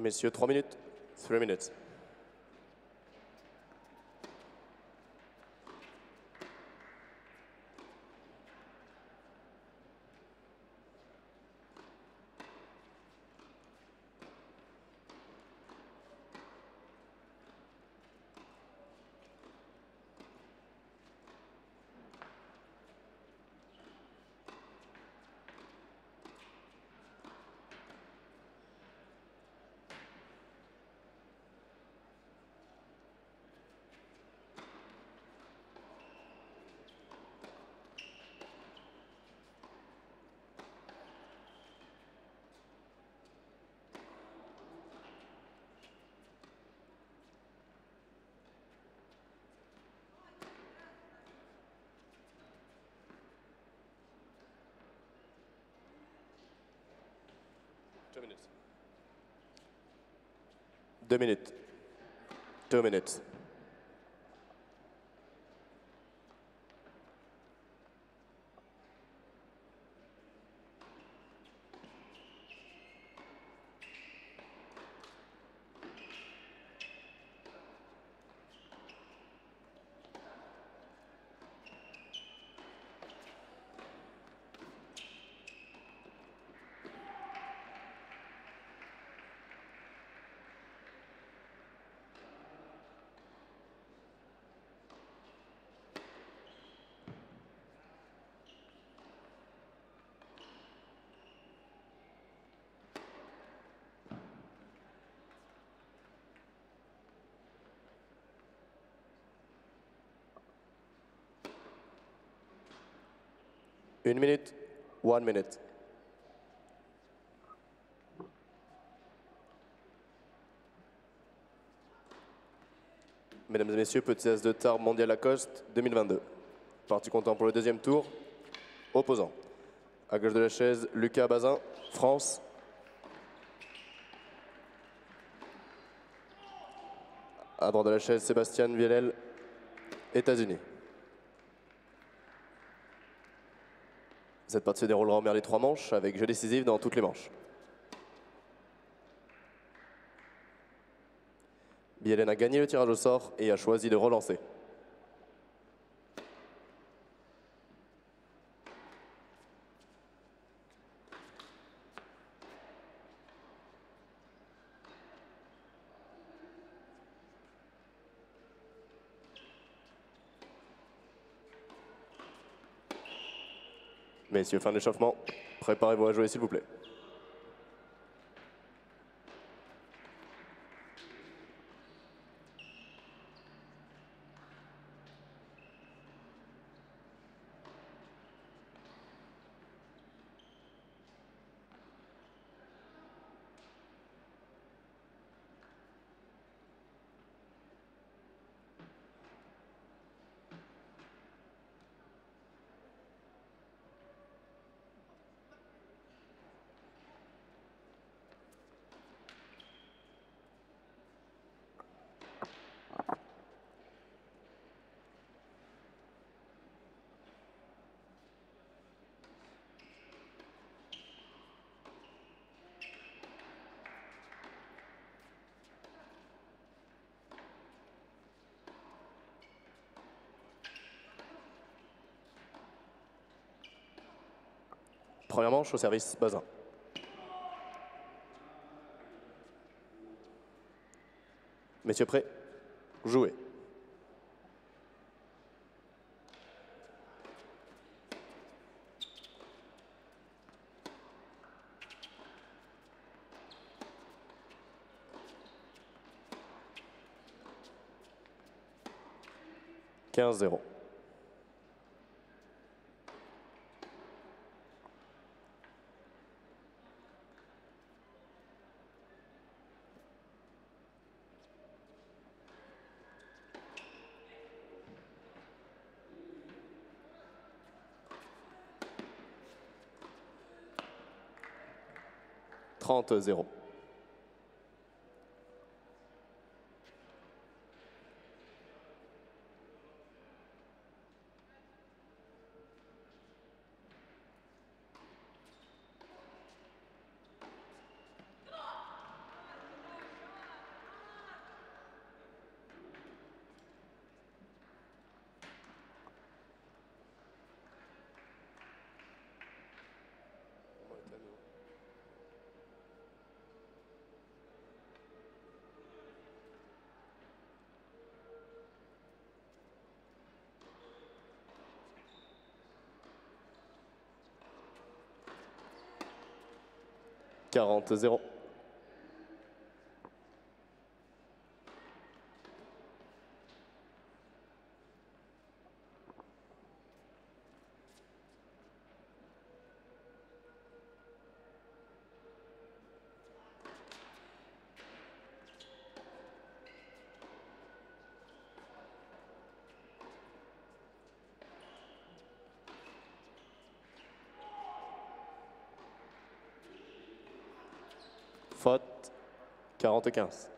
Messieurs, 3 minutes. 3 minutes. Minutes. 2 minutes. 2 minutes. Une minute, 1 minute. Mesdames et messieurs, Petits As de Tarbes Mondial Lacoste 2022. Parti comptant pour le deuxième tour. Opposant. À gauche de la chaise, Lucas Bazin, France. À droite de la chaise, Sebastian Bielen, États-Unis. Cette partie se déroulera en mer des 3 manches, avec jeu décisif dans toutes les manches. Bielen a gagné le tirage au sort et a choisi de relancer. Messieurs, fin d'échauffement, préparez-vous à jouer s'il vous plaît. Première manche au service, Bazin. Messieurs, prêts, jouez. – 15-0. – 30-0. 40-0. Faute, 40-15.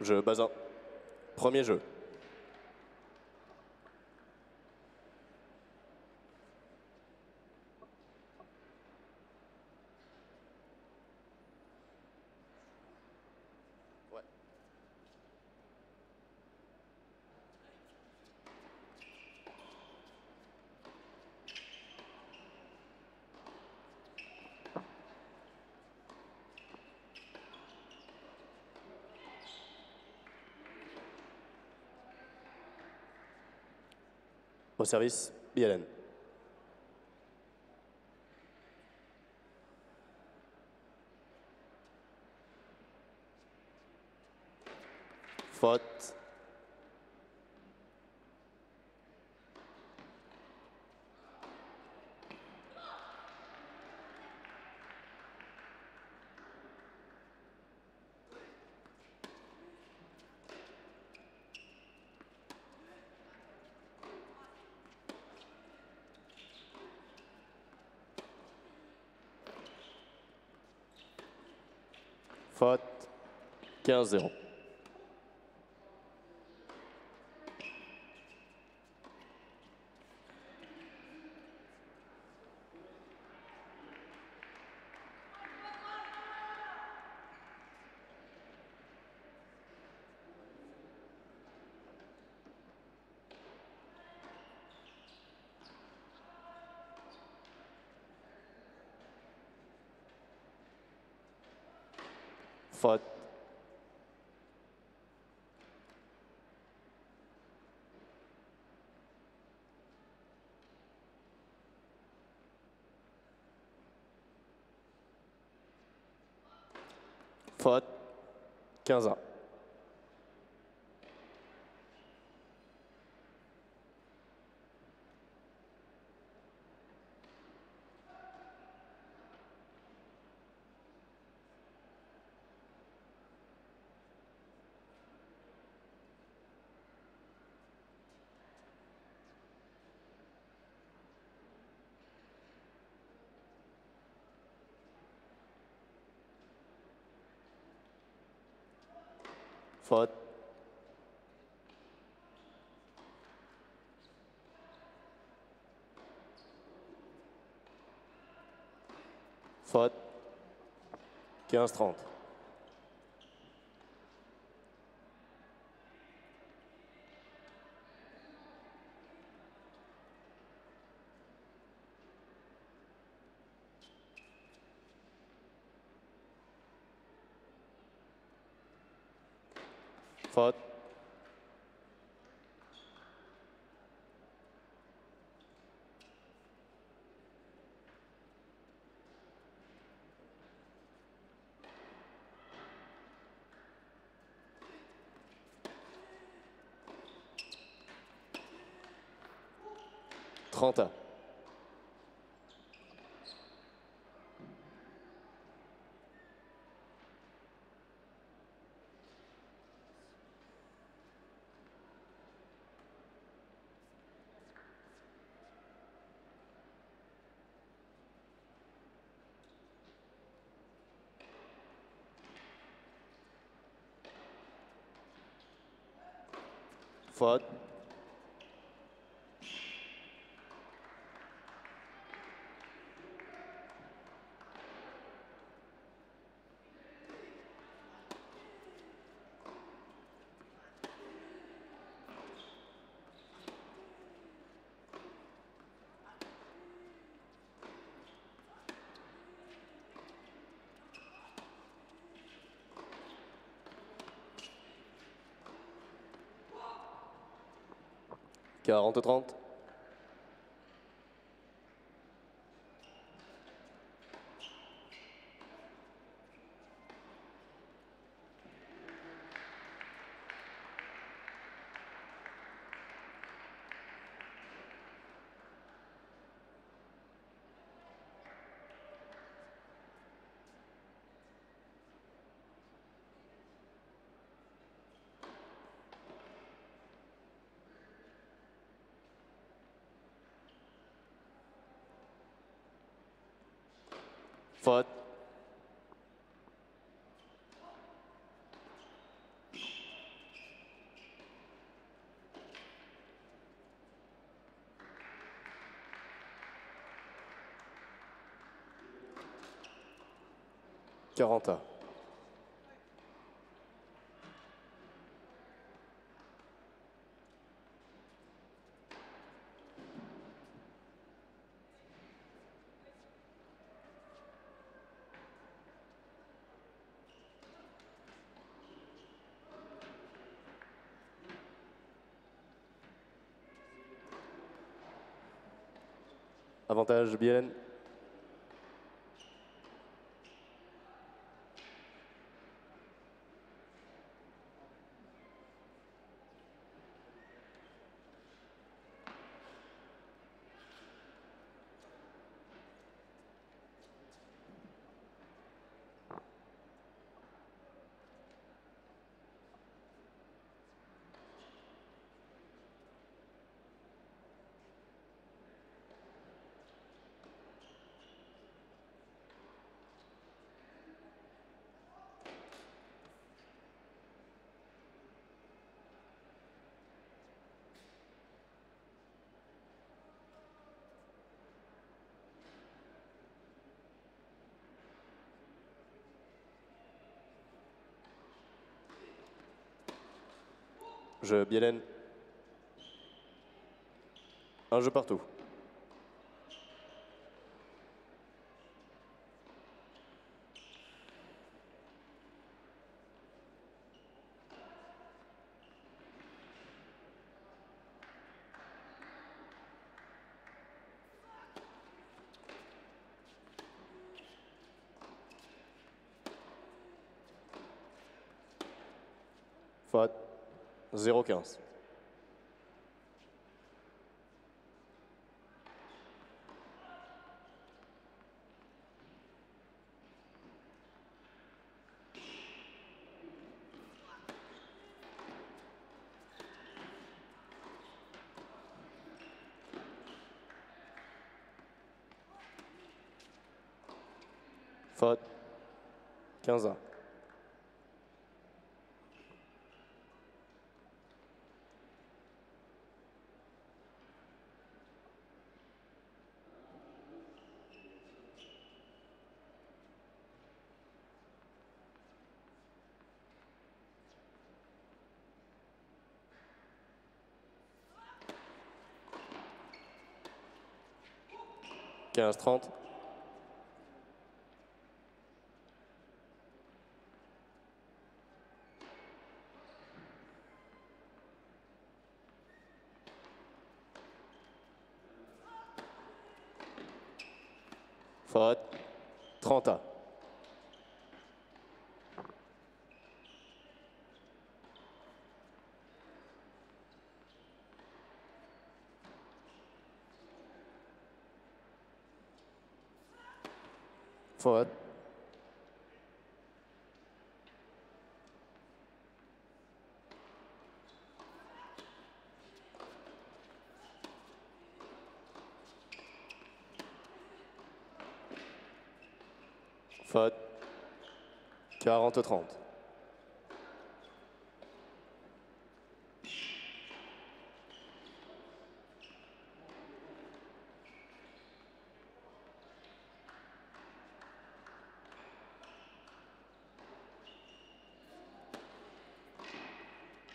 Jeu Bazin. Premier jeu. Ouais. Au service, Bielen. Faute. Faute, 15-0. Faute. Faute. 15-1. Faute. Faute. 15-30. Faute. Trente. Faute. 40 au 30. Faute. Quarante. Avantage Bielen. Jeu Bielen. Un jeu partout. Faute. 0-15. Faute. 15 ans. À 30. Faute. 30 à. Faute. 40-30.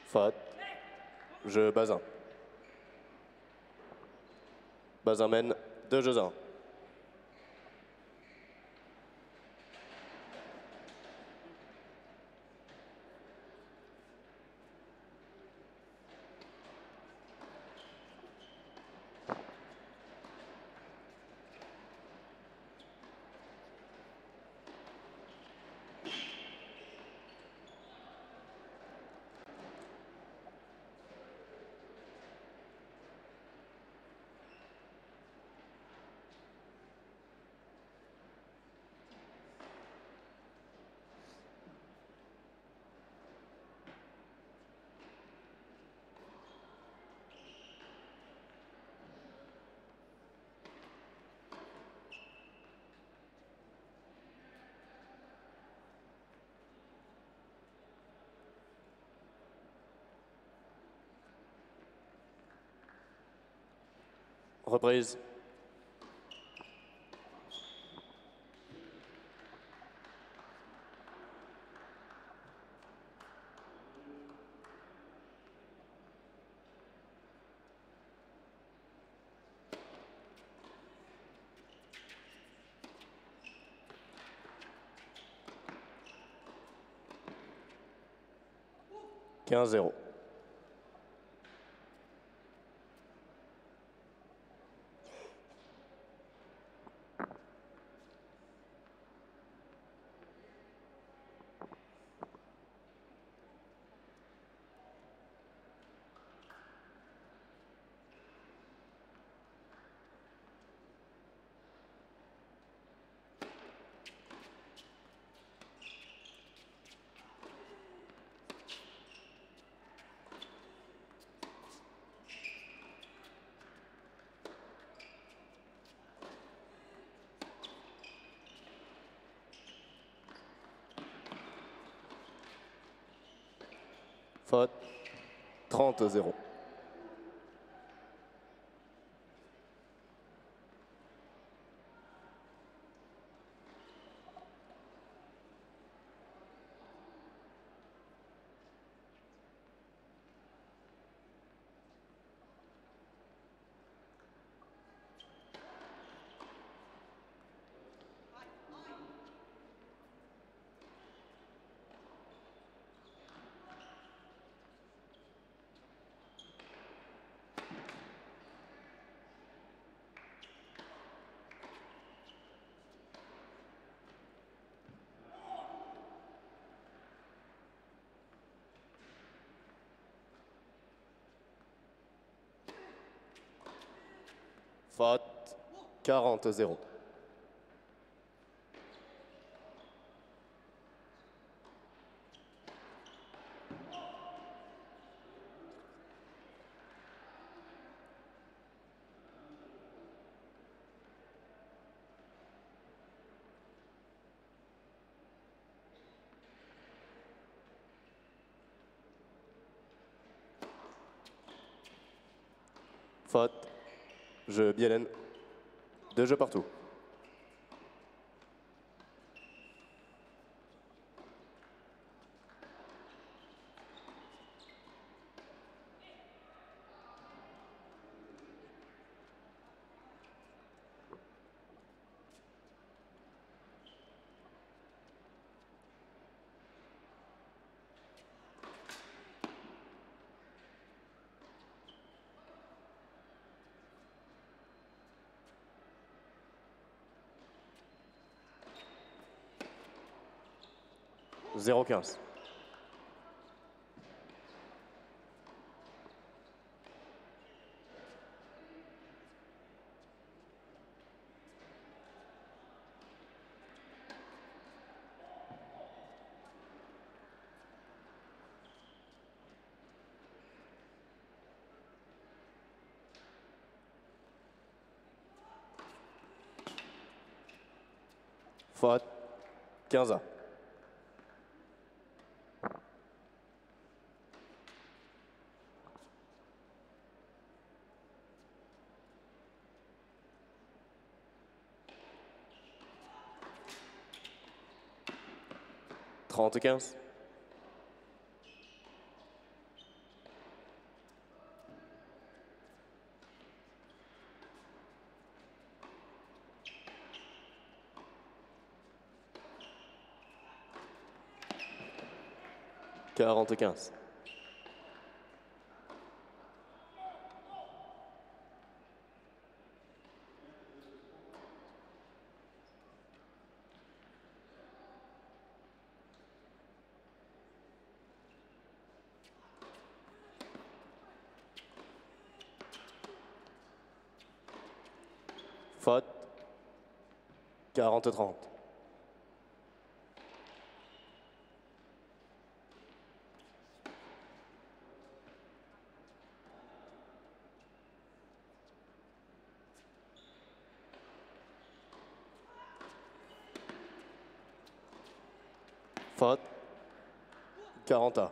Faute. Jeu Bazin. Bazin mène 2-1. Reprise. Un 0. Faute. 30-0. Faute. 40-0. Faute. Jeu Bielen, 2 jeux partout. Zéro 15. Faute. 15-1. Trente 15. Quarante 15. Faute. 40-30. Faute. 40-1.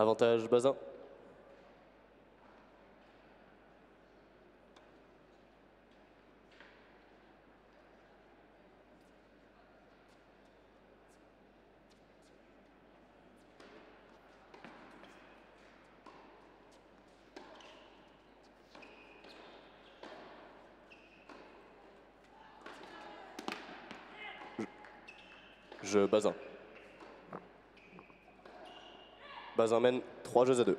Avantage Bazin. Jeu Bazin. Bazin mène 3-2.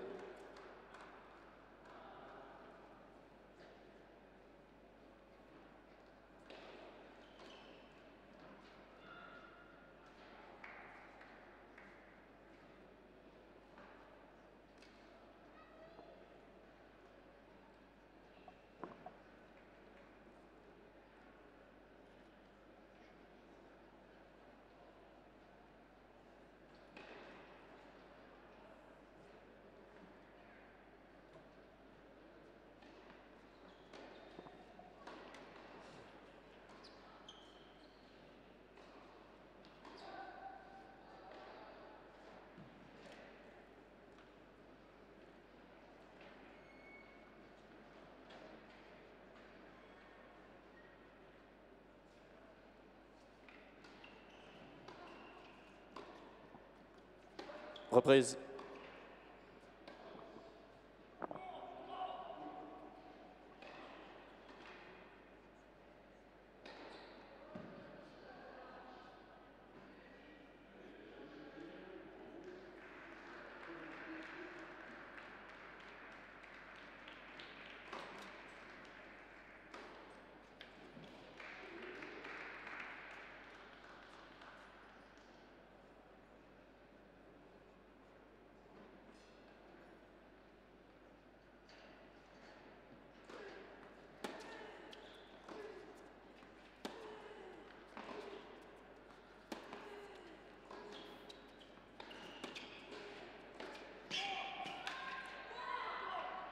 Reprise.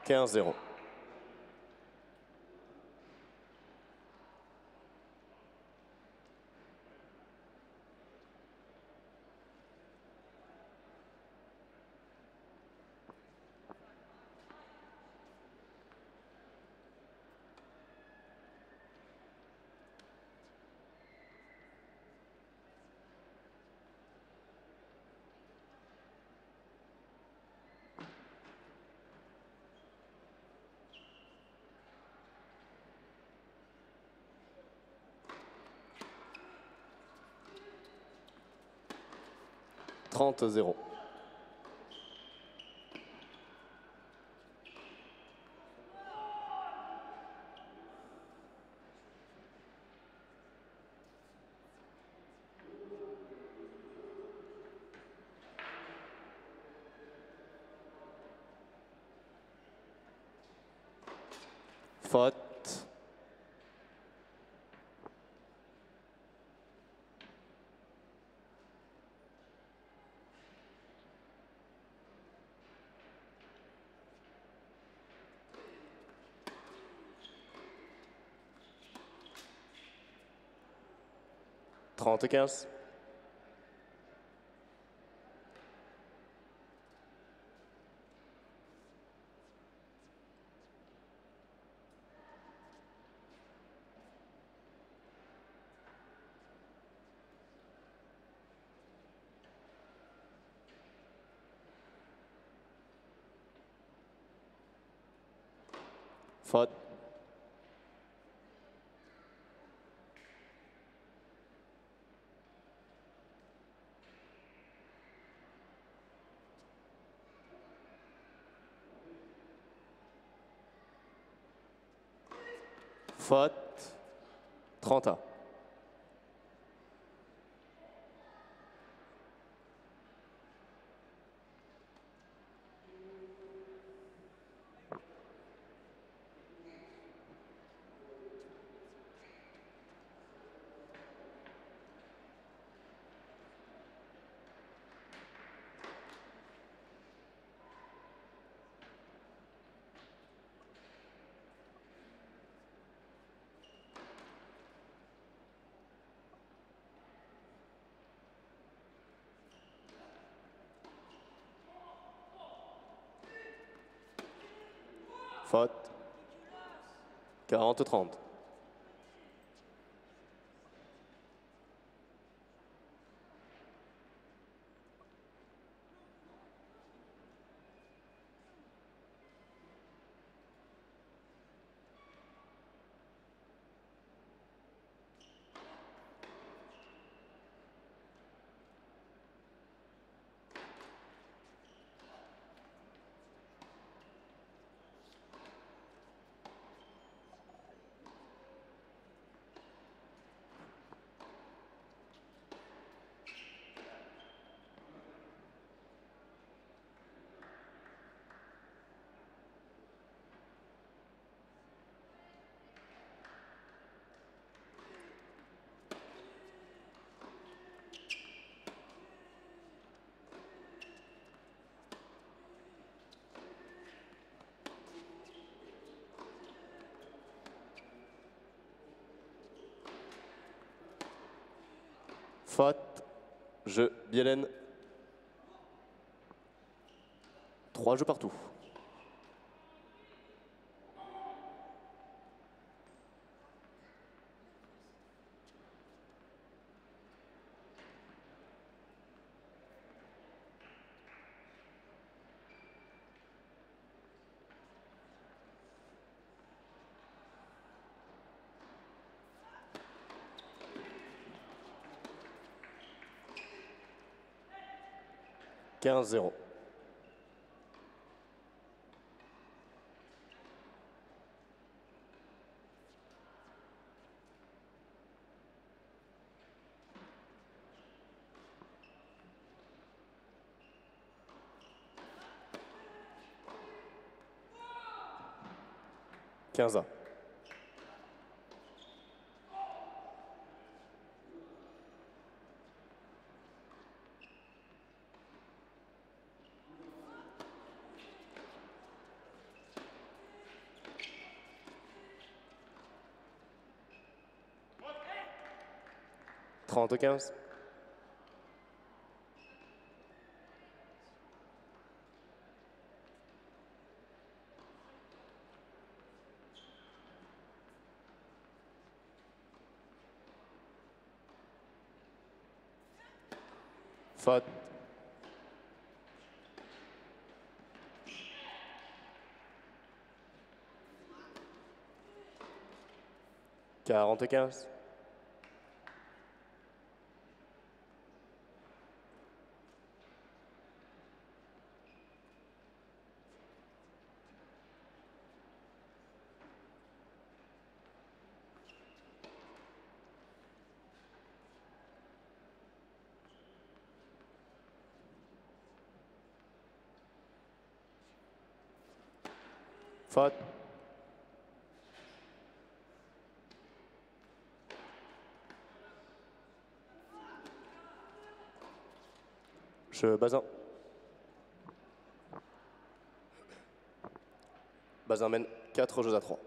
-0. -0. Faute. Faute. Faute, 30 ans. Faute. 40-30. Faute, jeu Bielen. 3 jeux partout. Quinze à 30-15. Faute. Quarante-quinze. Bazin mène 4 jeux à 3.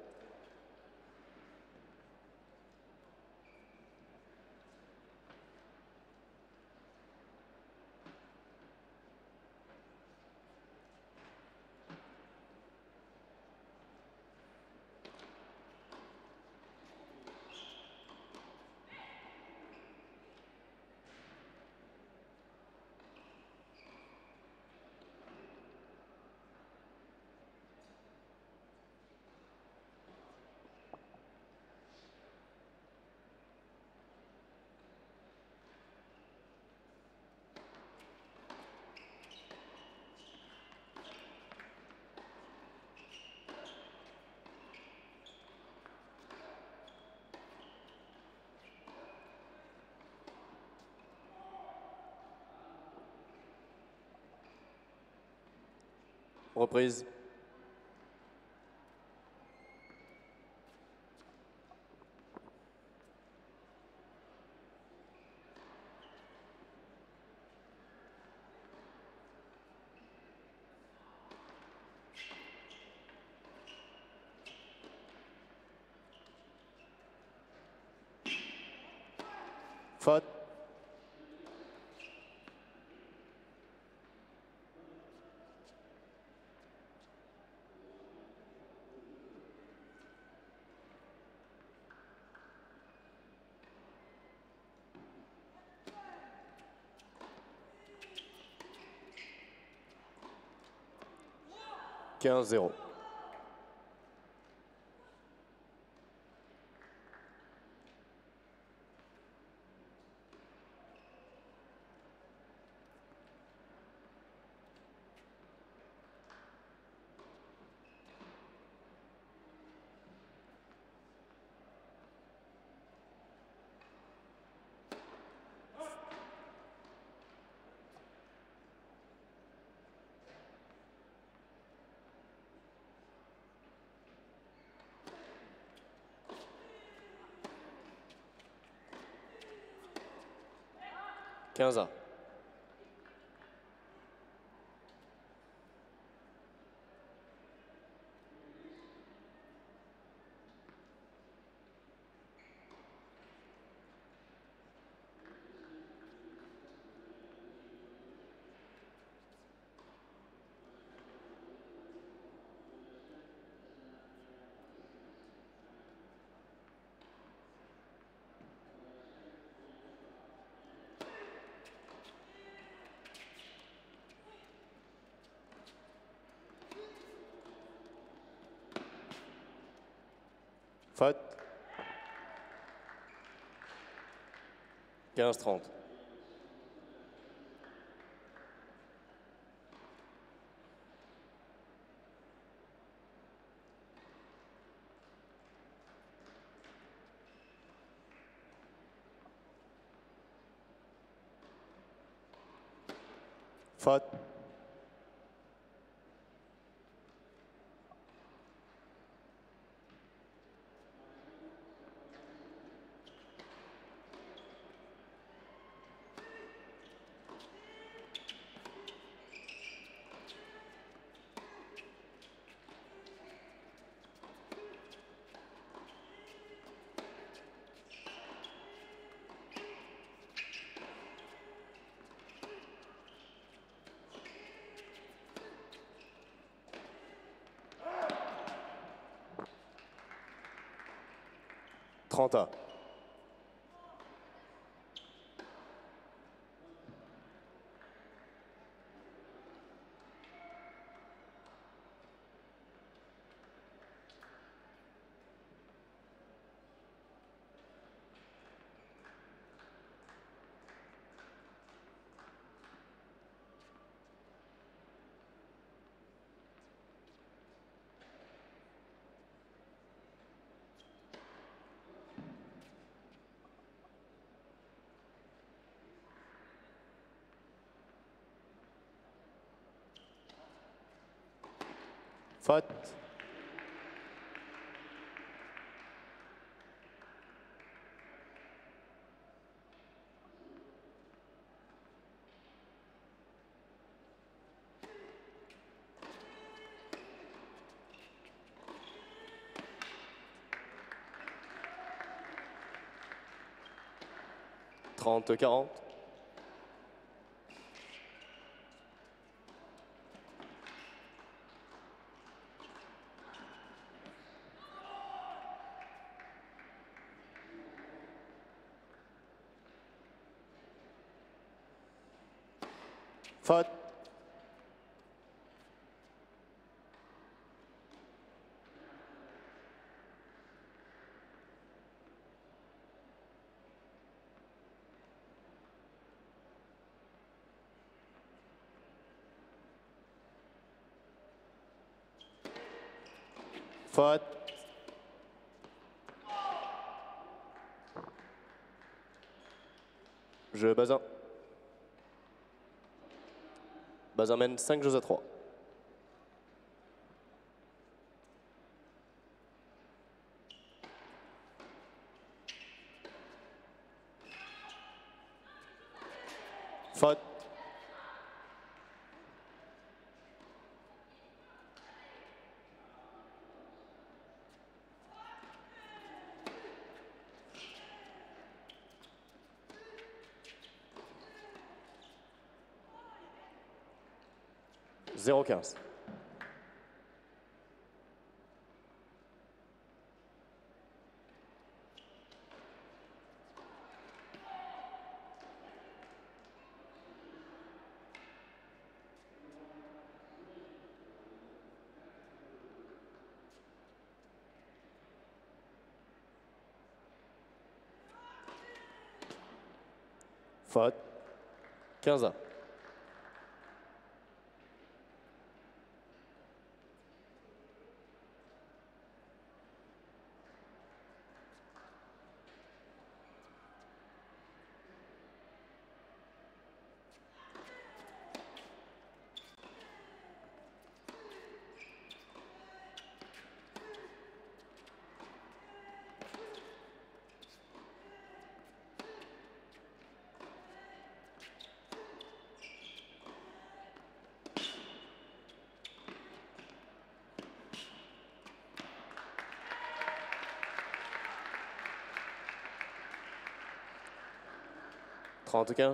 Reprise. Faute. 14-15. 15-0. Quinze. Faute. 15-30. Faute. 30. Faute. 30-40. Faute. Jeu Bazin. Bazin mène 5-3. Faute. 0-15. Faute. 15 ans. En tout cas.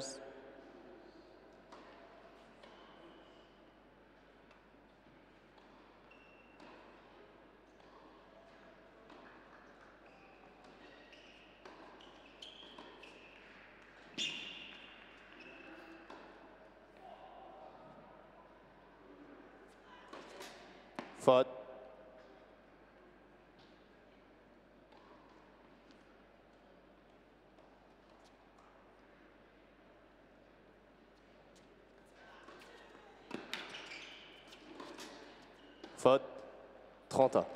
Faute. Faute, 30 ans.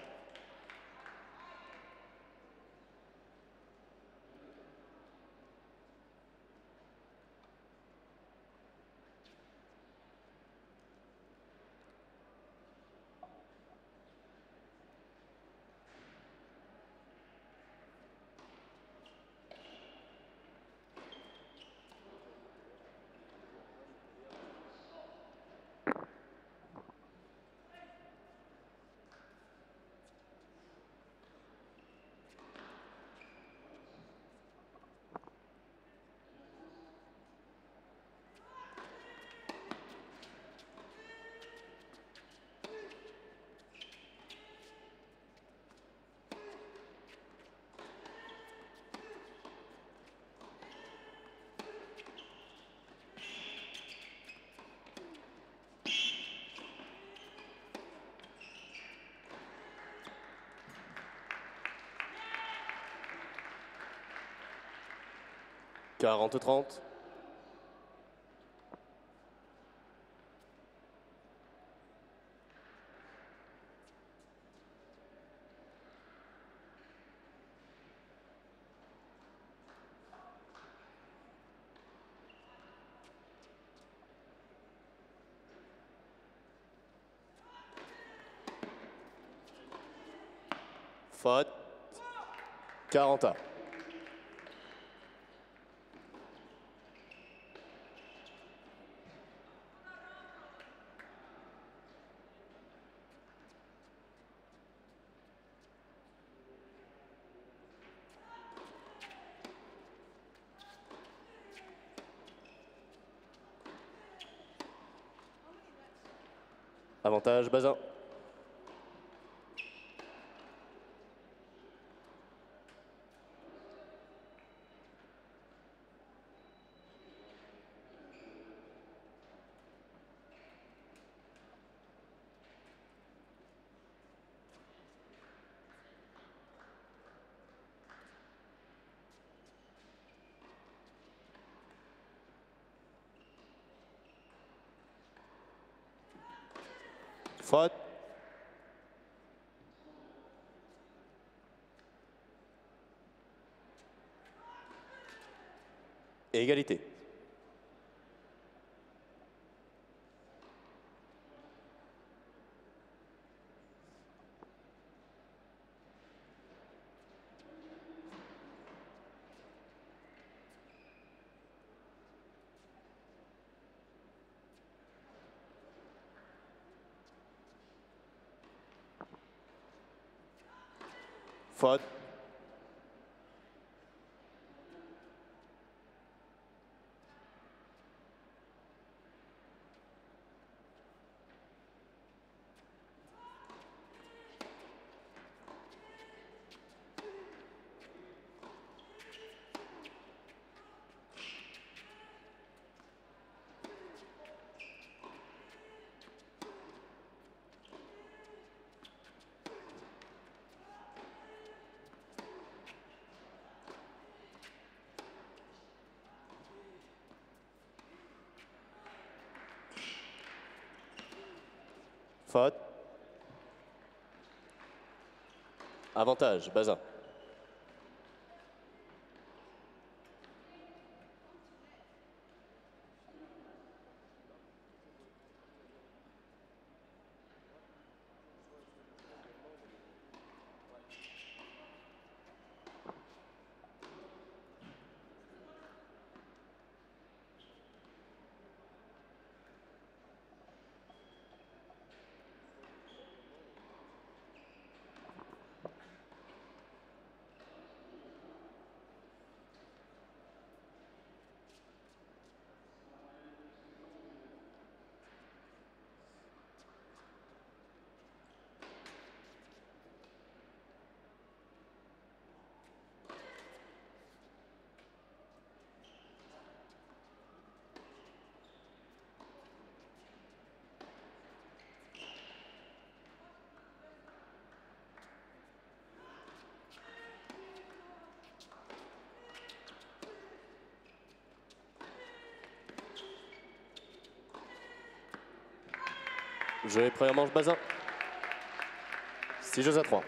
Quarante trente. Faute. 40 ans. Avantage, Bazin. Faute. Égalité. Faute. Faute. Avantage, Bazin. Jouer première manche, Bazin. 6-3.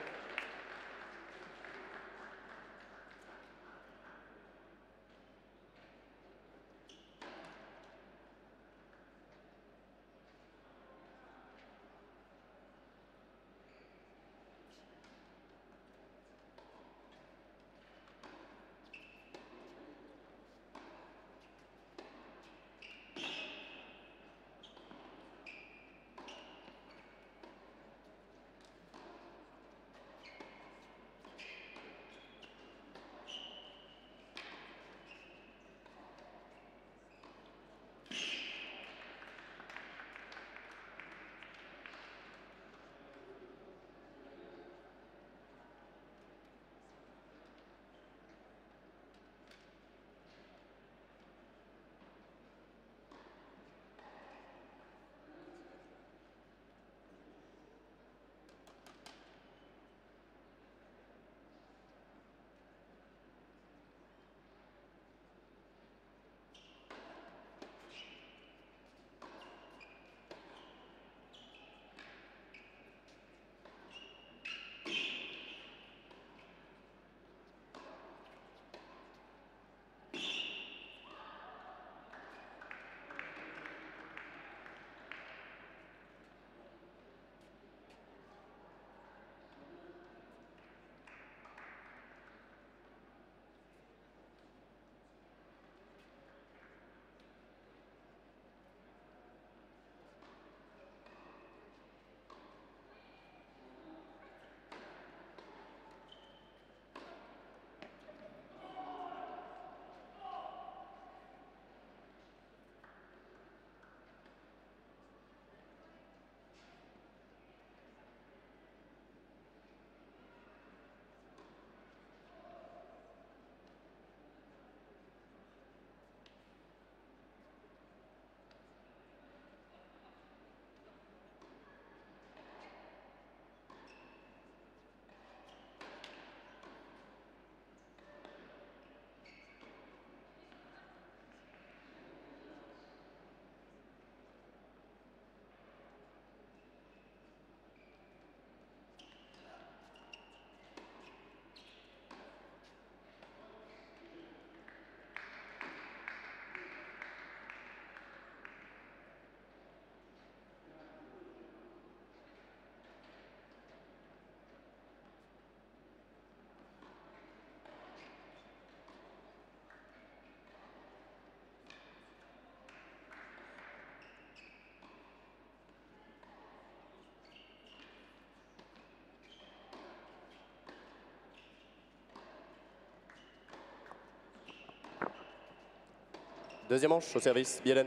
Deuxième manche au service, Bielen.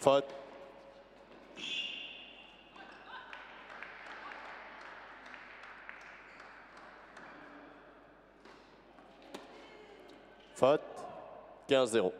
Faute. Faute. 15-0.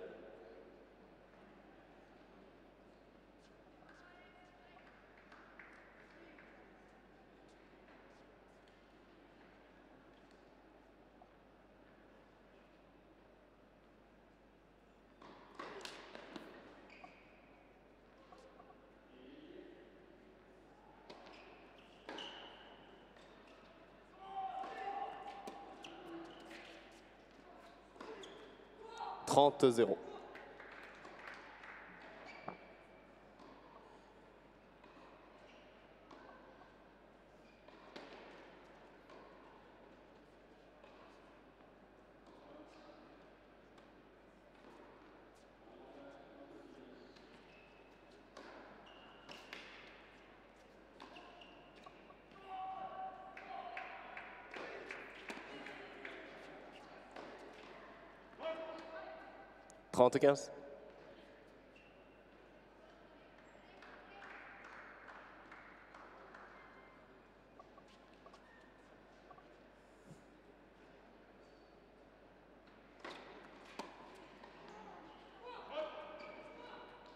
Trente-quinze.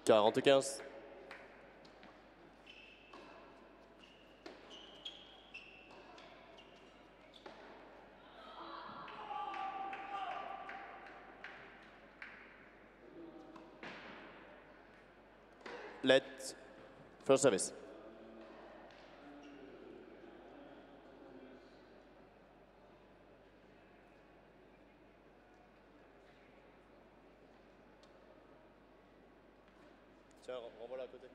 Quarante-quinze. 1st service. Tiens, renvoie-la à côté.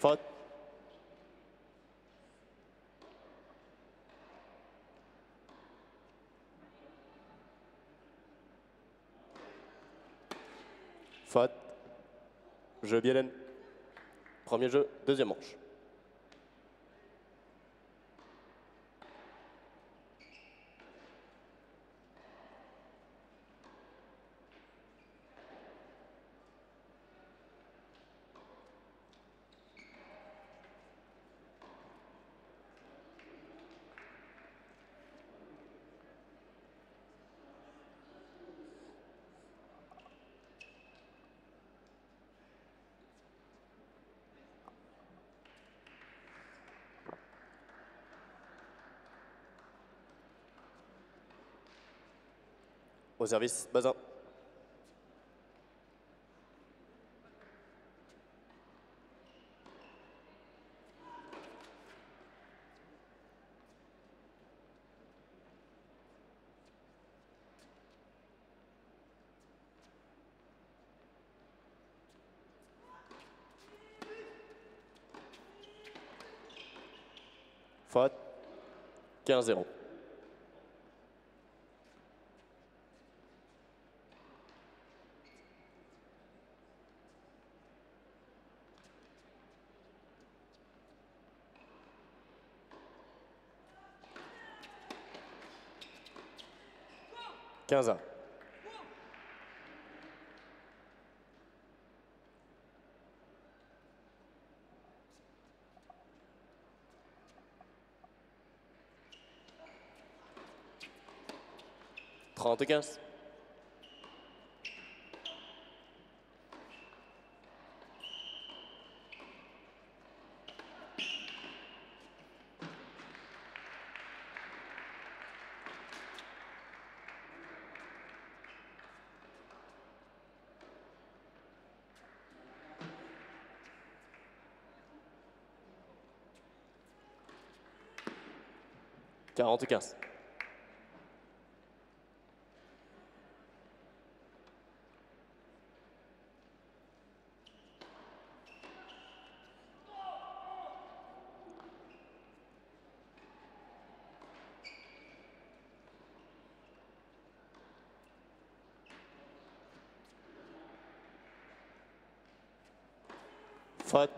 Faute. 2ème jeu Bielen. Premier jeu, deuxième manche. Au service, Bazin. Faute. 15-0. 15-1. Trente et quinze. 45. Faute.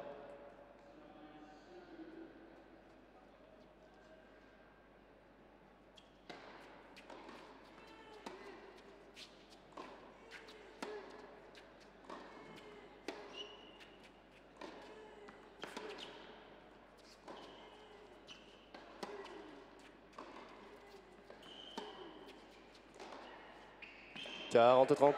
Quarante, trente.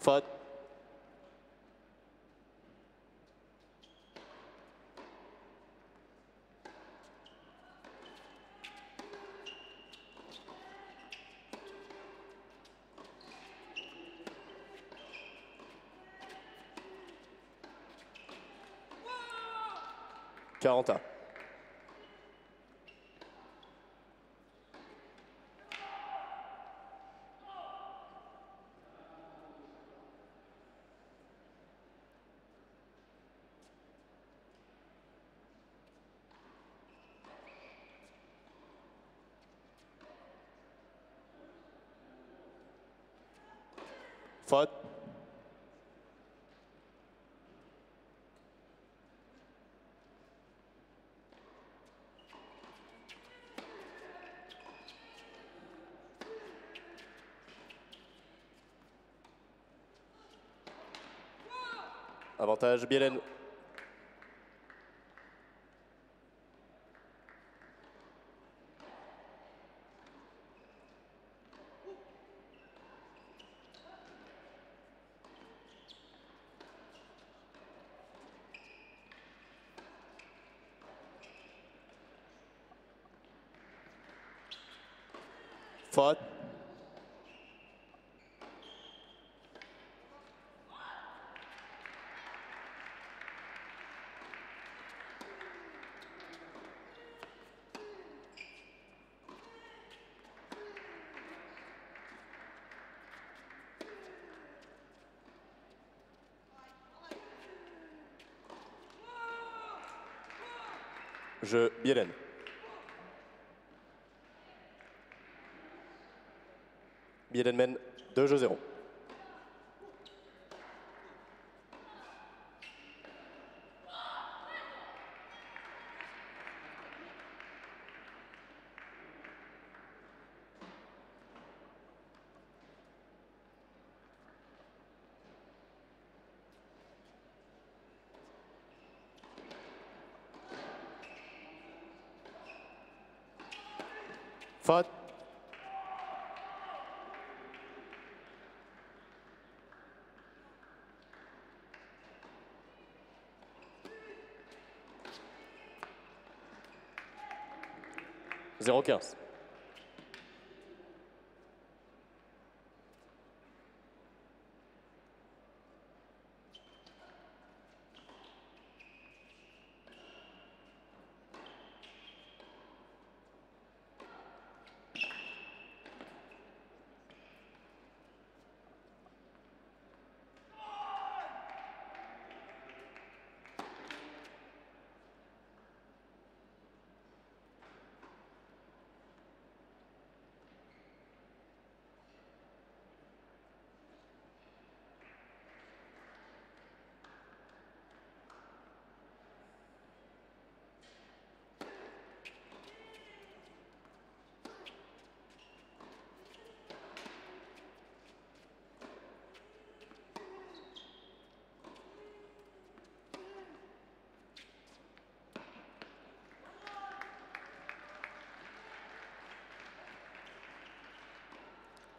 Faute. Quarante. Faute. Avantage Bielen. Faute. Jeu Bielen. Bielen mène 2-0. Faute. Zéro quinze.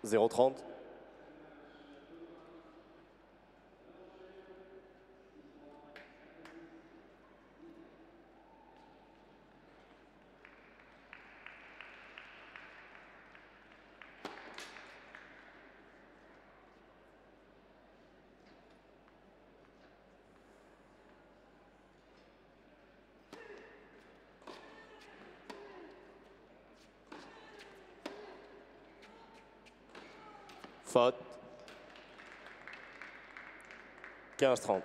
Zéro trente. Faute. 15-30.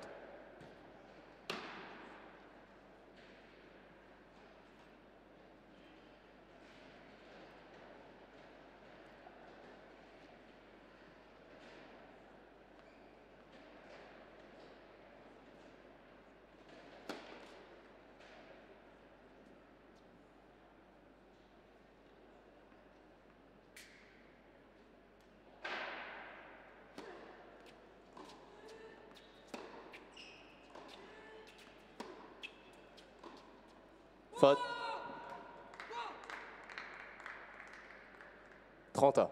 Faute. 30.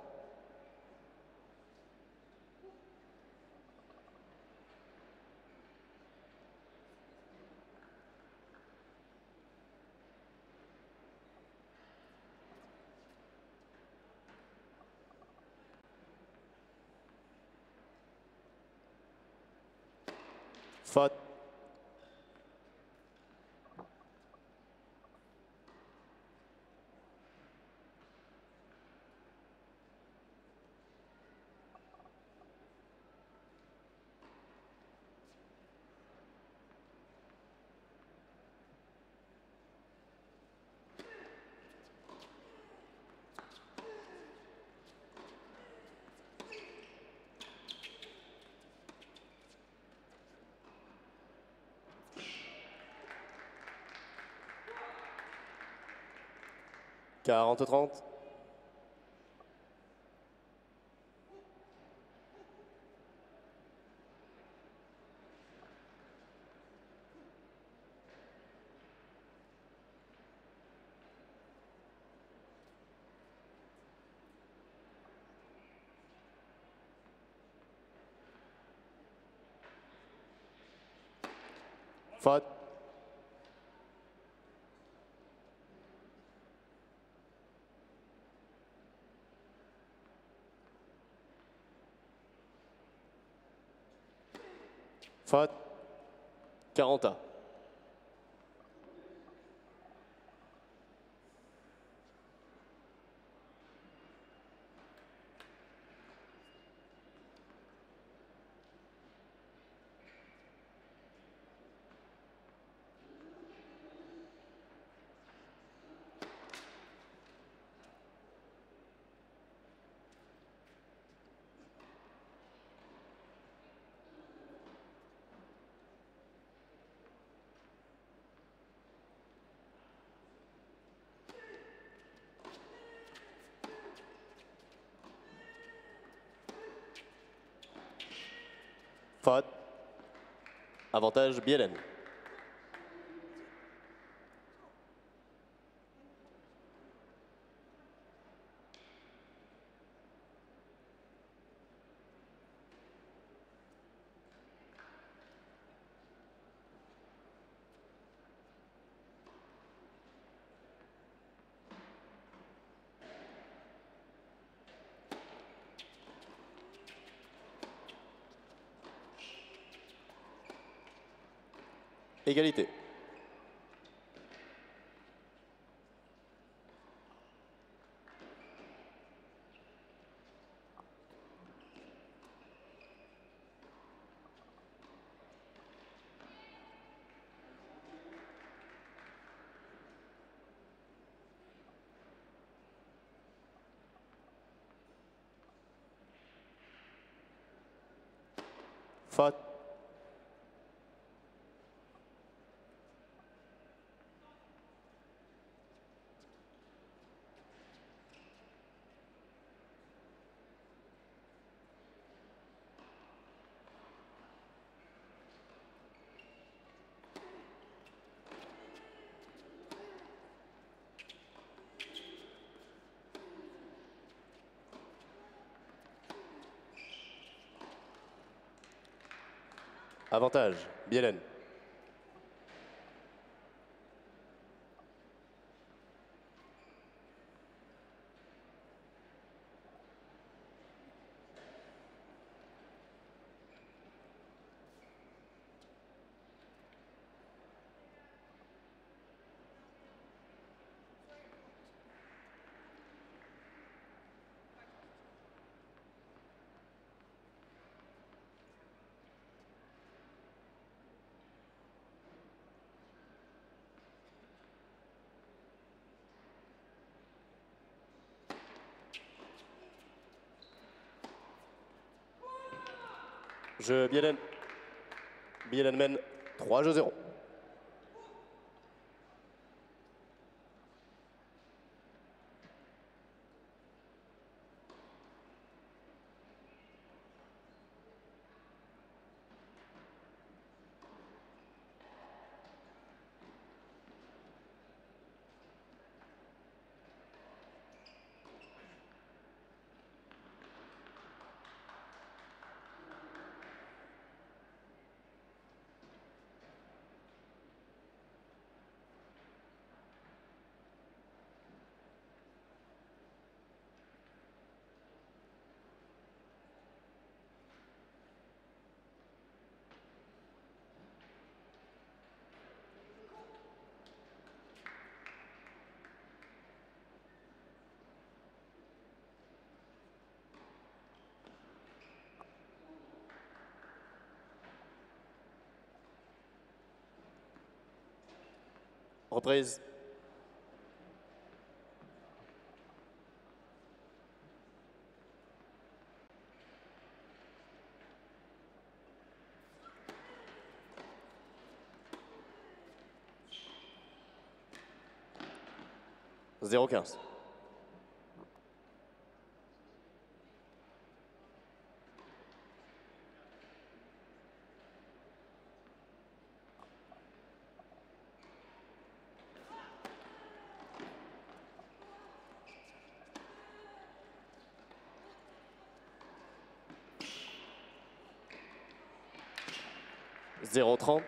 Faute. 40-30. Faute. 40. Faute. Avantage Bielen. Égalité. Faute. 40. Avantage, Bielen. Bielen. Bielen mène 3-0. Reprise. Zéro 15. Zéro 30.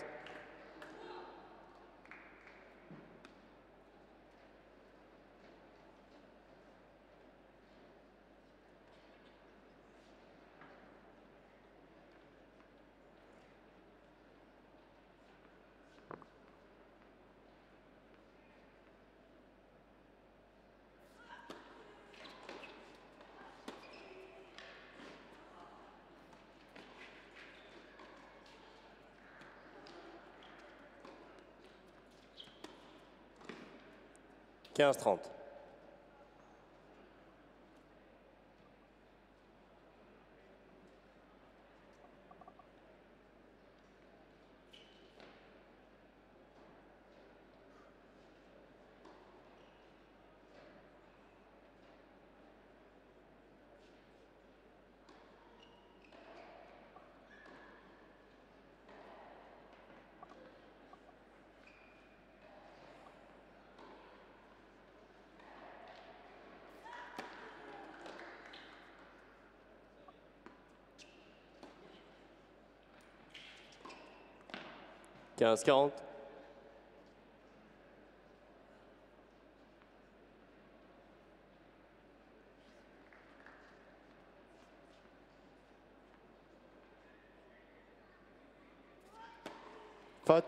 Quinze 30. Quinze 40. Faute.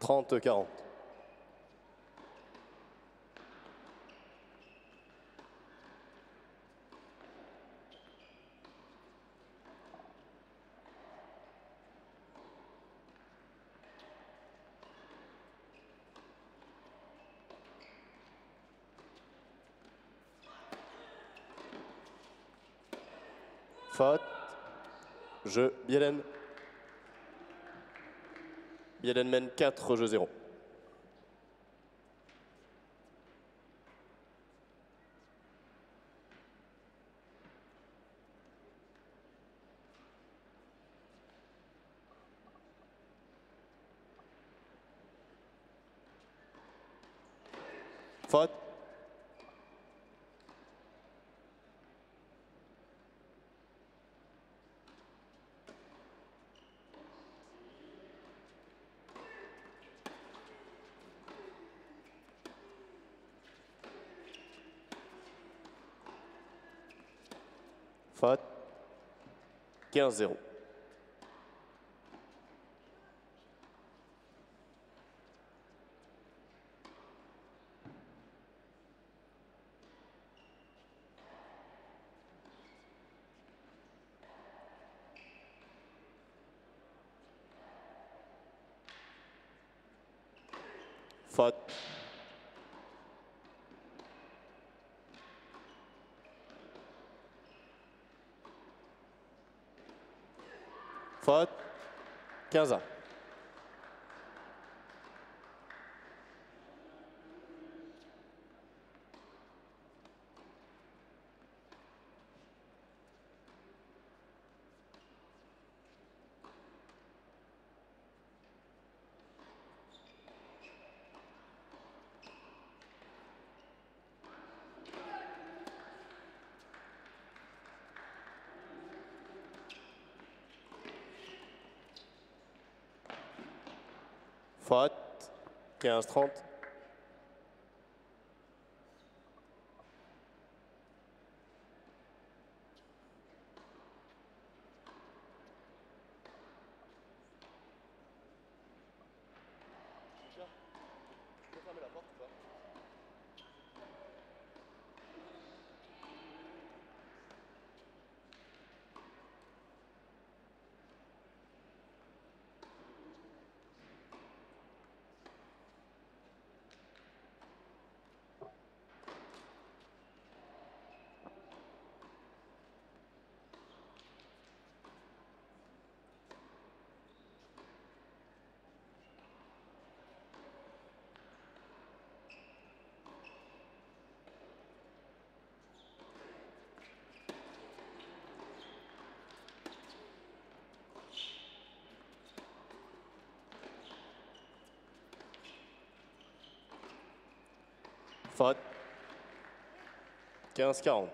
Trente 40. Faute. Jeu Bielen. Bielen mène 4-0. Faute. 15-0. Faute. Faute. 15 ans. Faute, 15-30. Faute, 15-40. Faute. 30-40.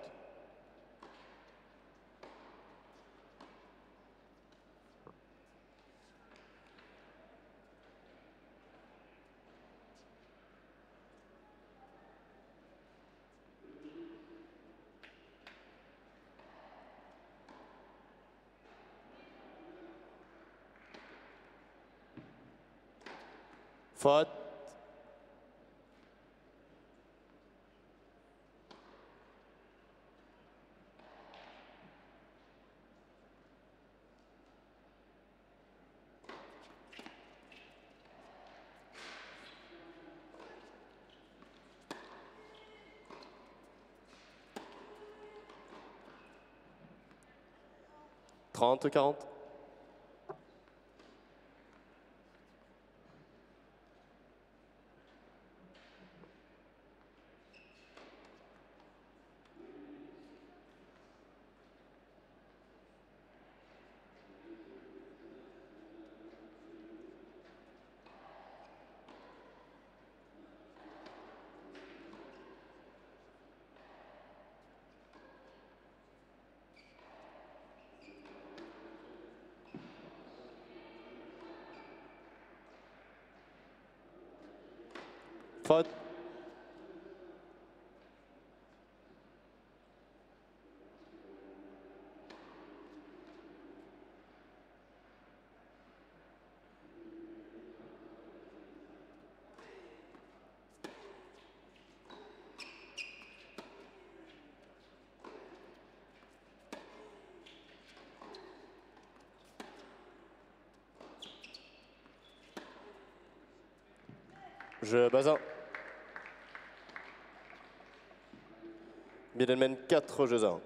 Faute. Bazin. Bielen mène 4-1.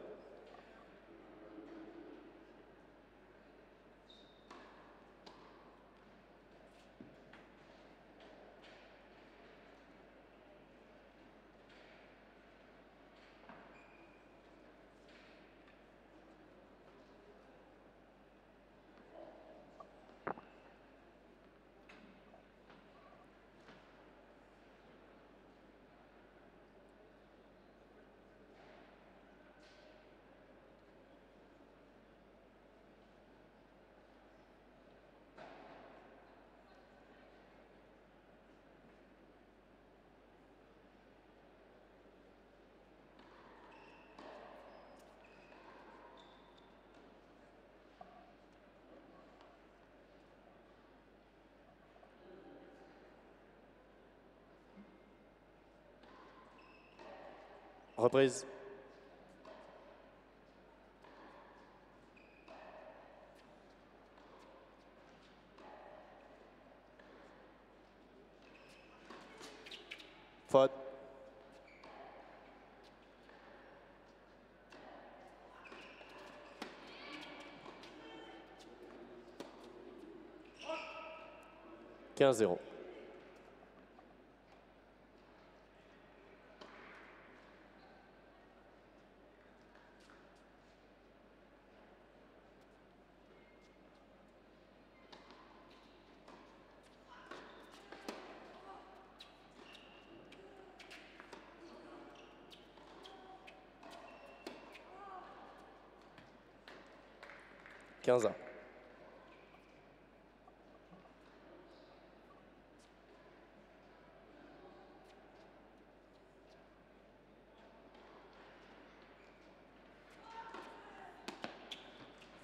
Reprise. Faute. Faute. 15-0. Quinze ans.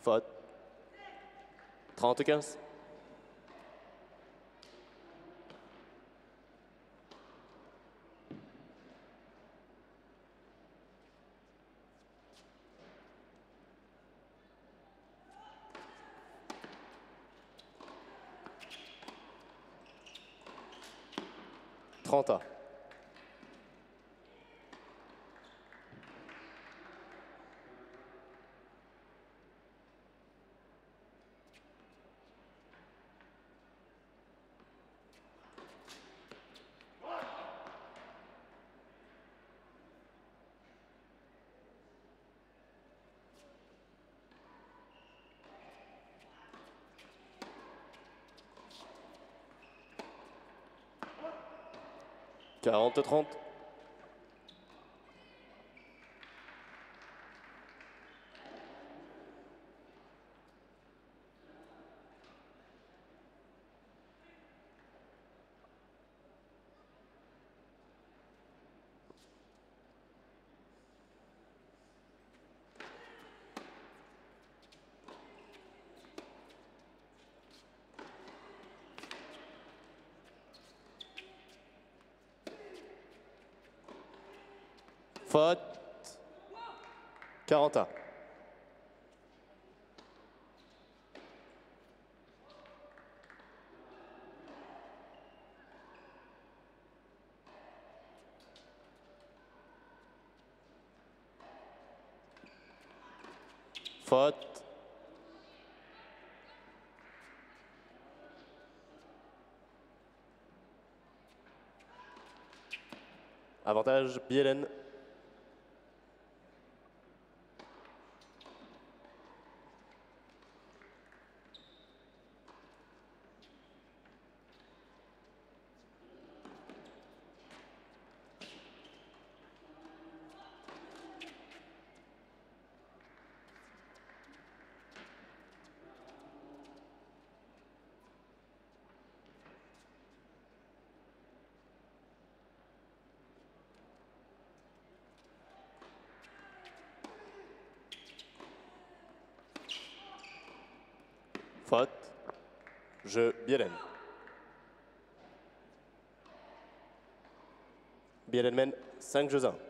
Faute. 30-15. – 40-30. Faute. 40-1. Faute. 40-1. Avantage Bielen. Faute. Jeu Bielen. Bielen mène 5-1. –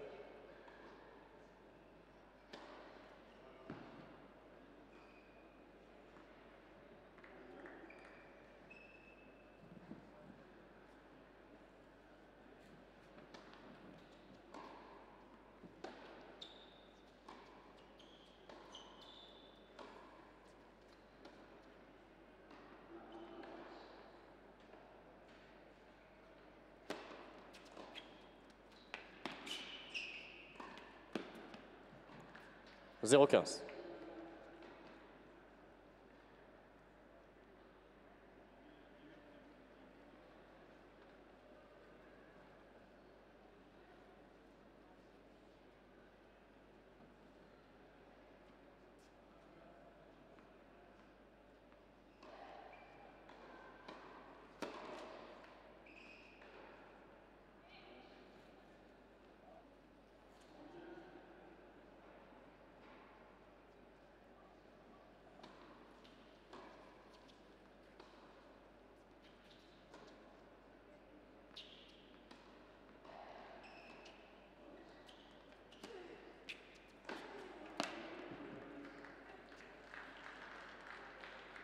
0-15.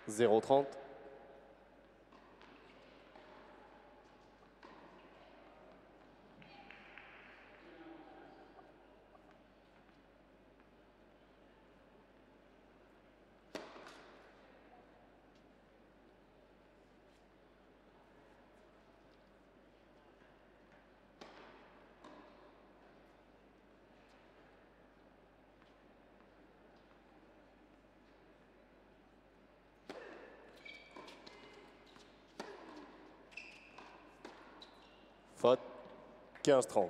0,30. Faute, 15-30.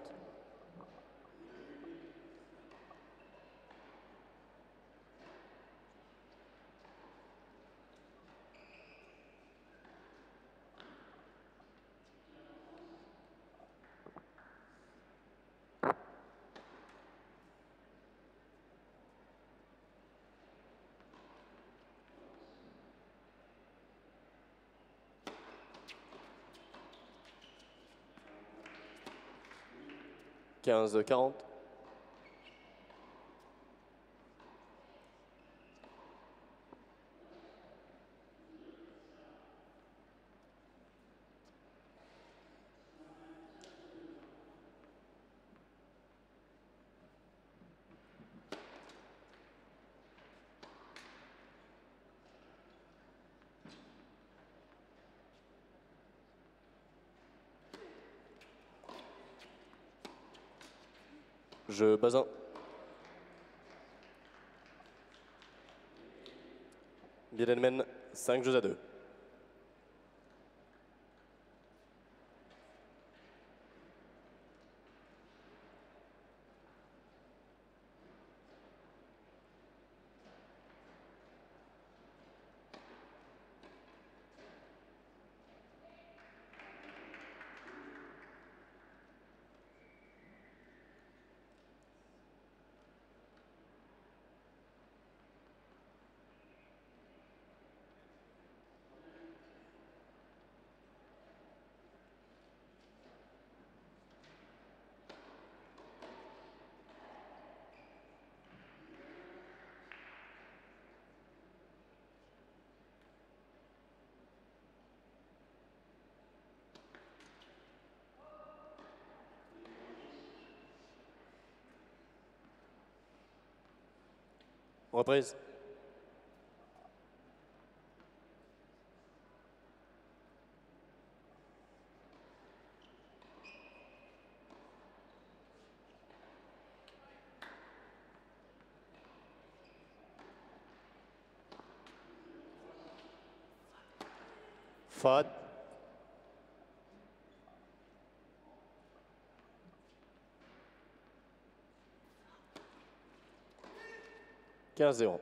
Quinze, quarante. Jeu Bazin. Bielen mène 5-2. Reprise. Faute. Quinze, zéro.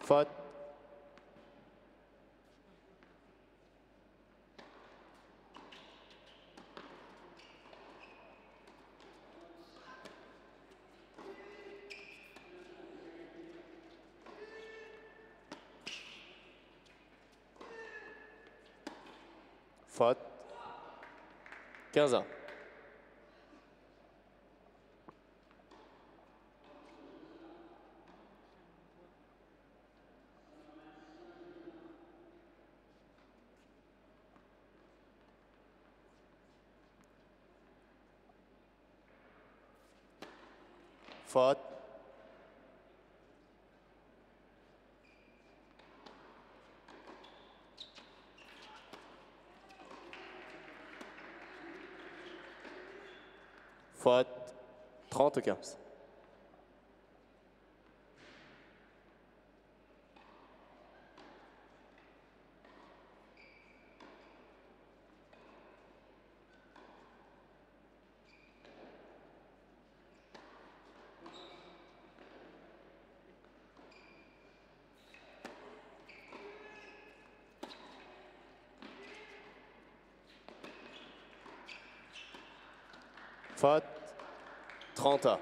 Faute. Faute. 15-1. Faute. Faute. 30-15. Faute, 30.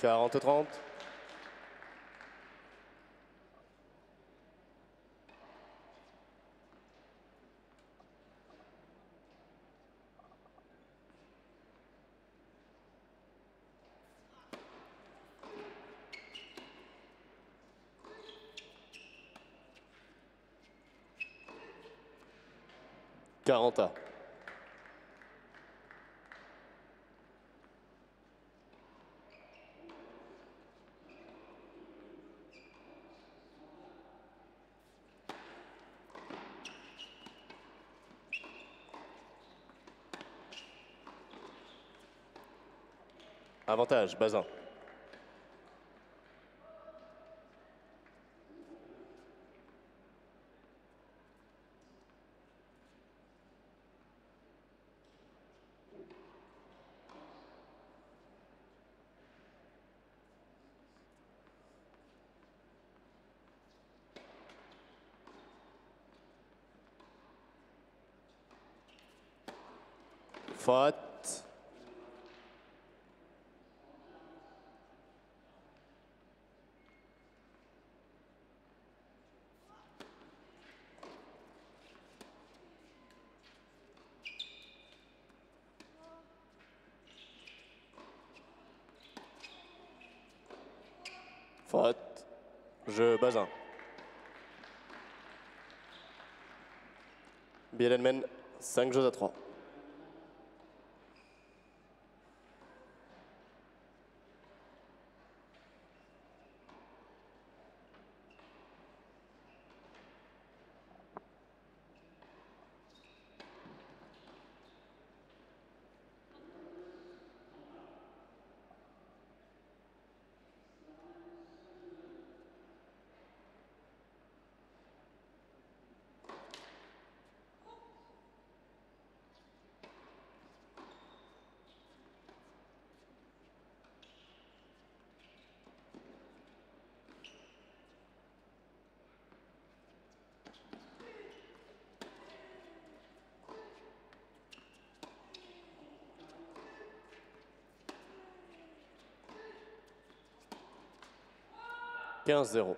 Quarante, 30. Quarante. Avantage, Bazin. Faute. Faute, jeu Bazin. Bielen mène 5 jeux à 3. Quinze, 0.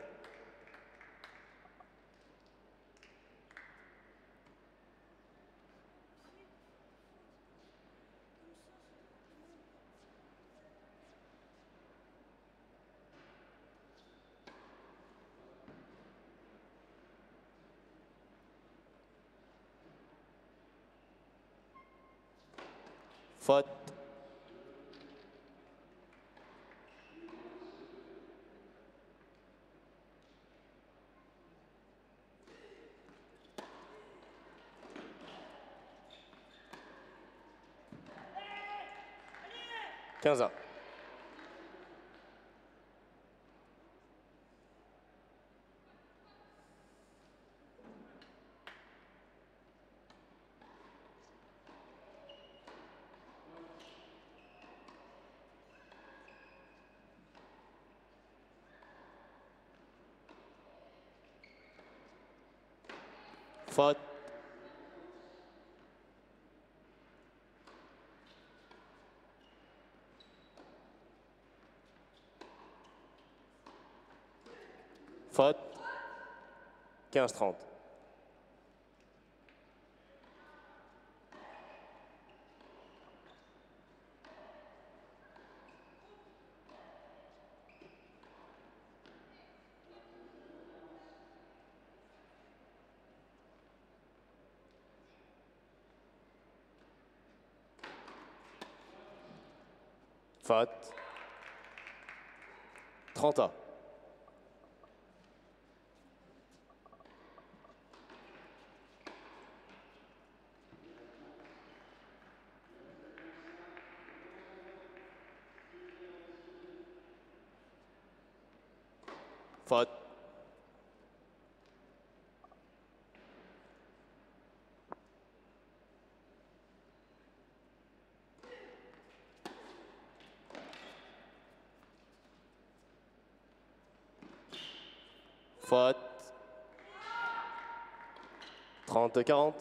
Faute. Quinze. Faute. Faute, 15-30. Faute, 30. Faute. 30-40.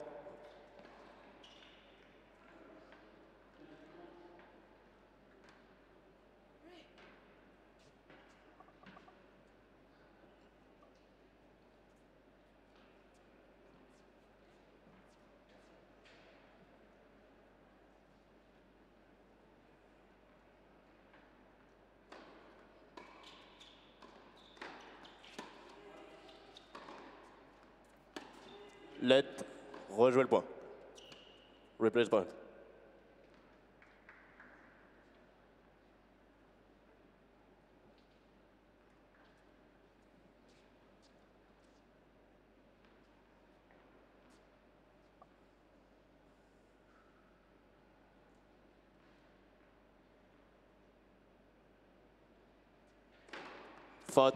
Let rejouer le point. Replace point. Faute.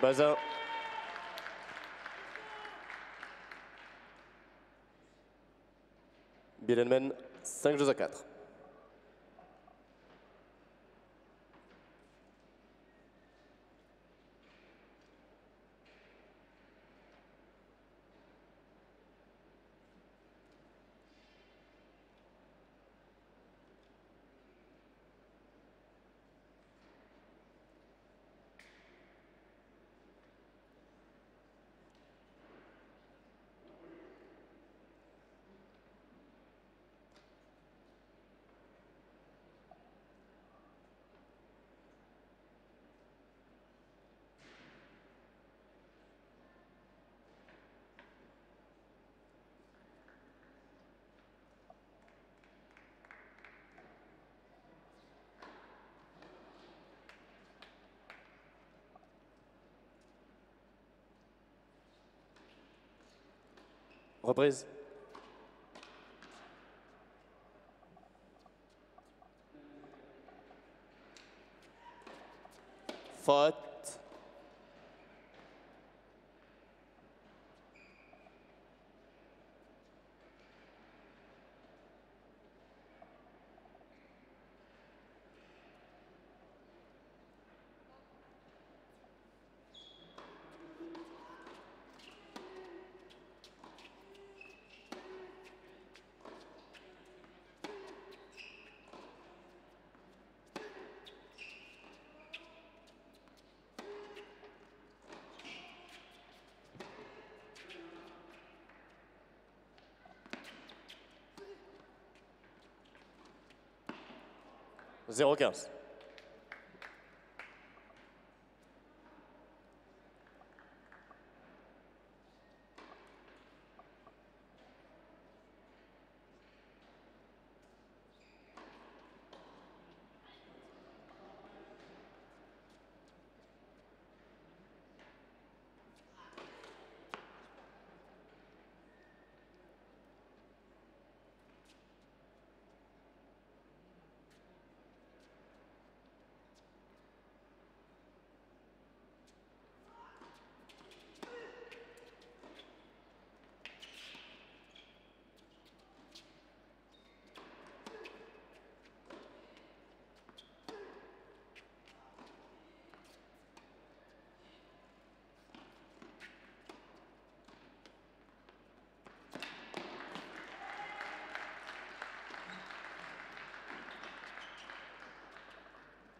Bazin. Bielen mène 5-4. Reprise. Faute. 0-15.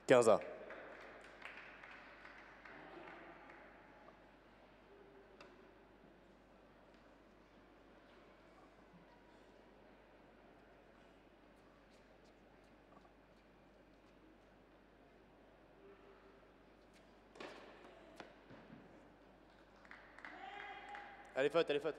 Quinze. Allez, faute, allez, faute.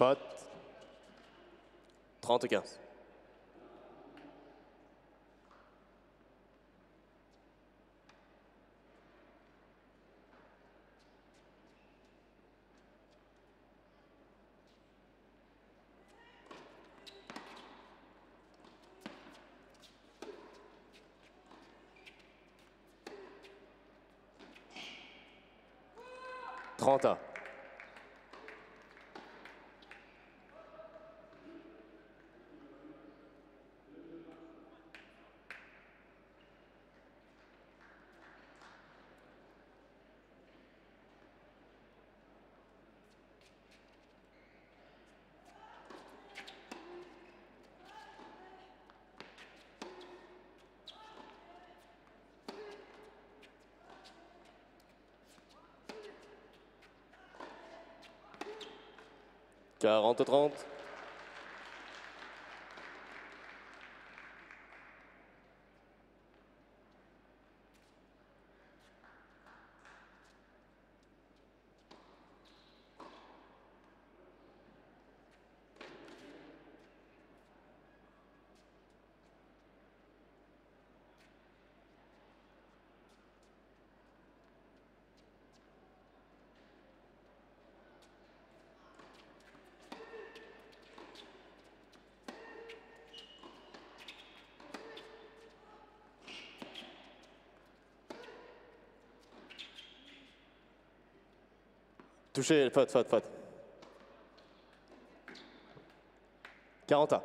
Faute. 35. Quarante trente. Touché, faute. 40.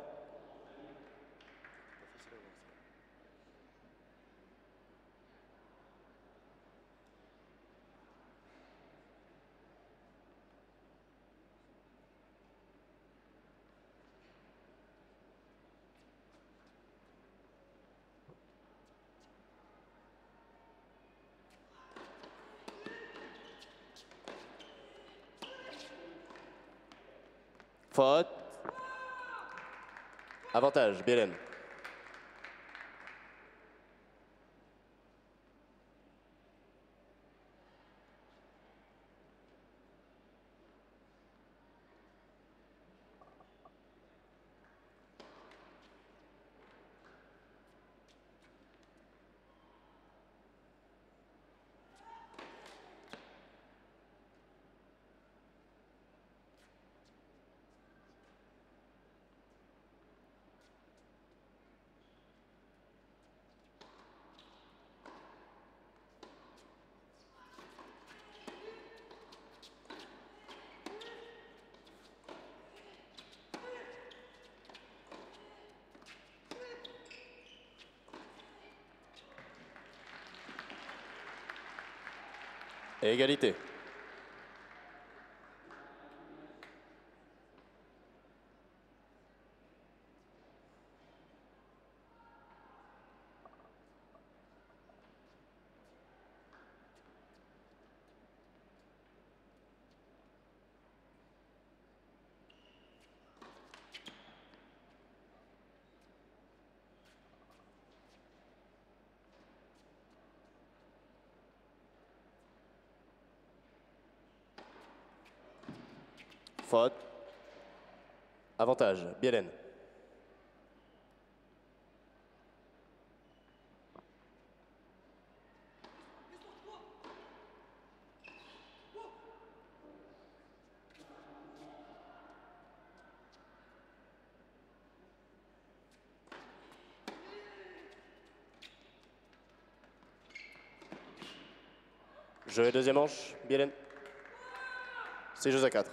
Faute. Avantage, Bielen. Égalité. Faute. Avantage, Bielen. Jeu et deuxième manche, Bielen. 6 jeux à 4.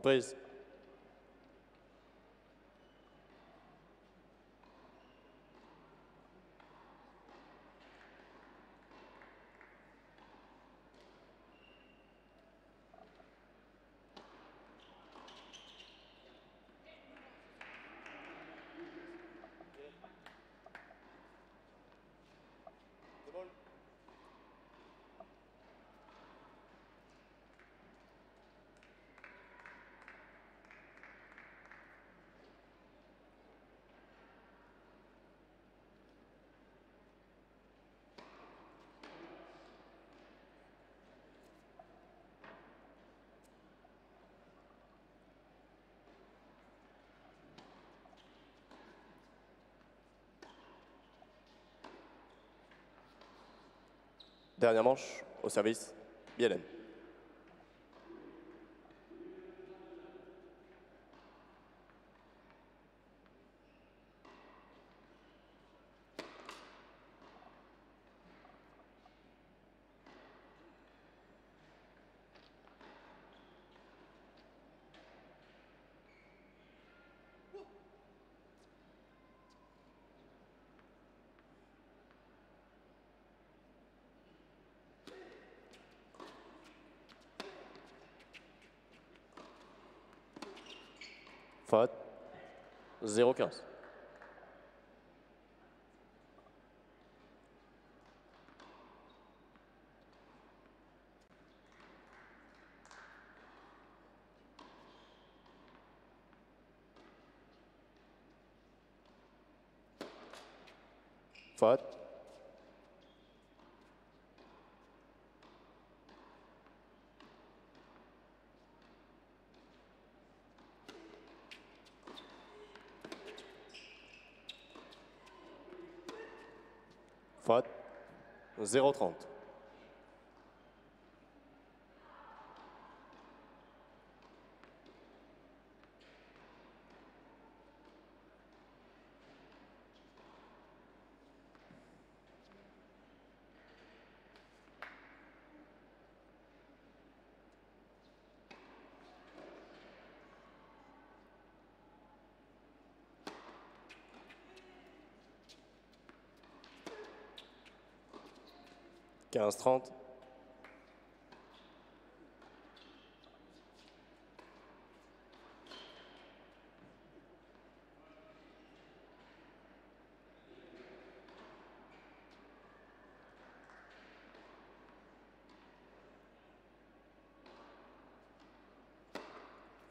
Reprise. Dernière manche, au service, Bielen. Faute, 0-15. Faute. Faute, 0-30. -30.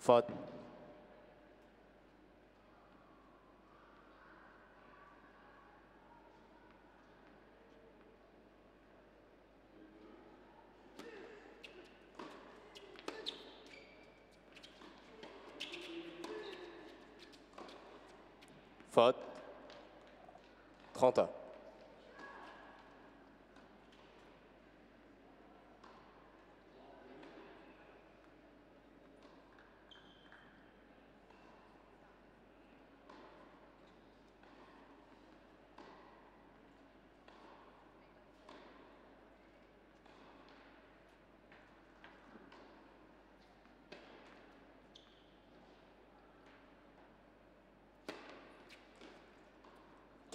Faute. Faute, 30 ans.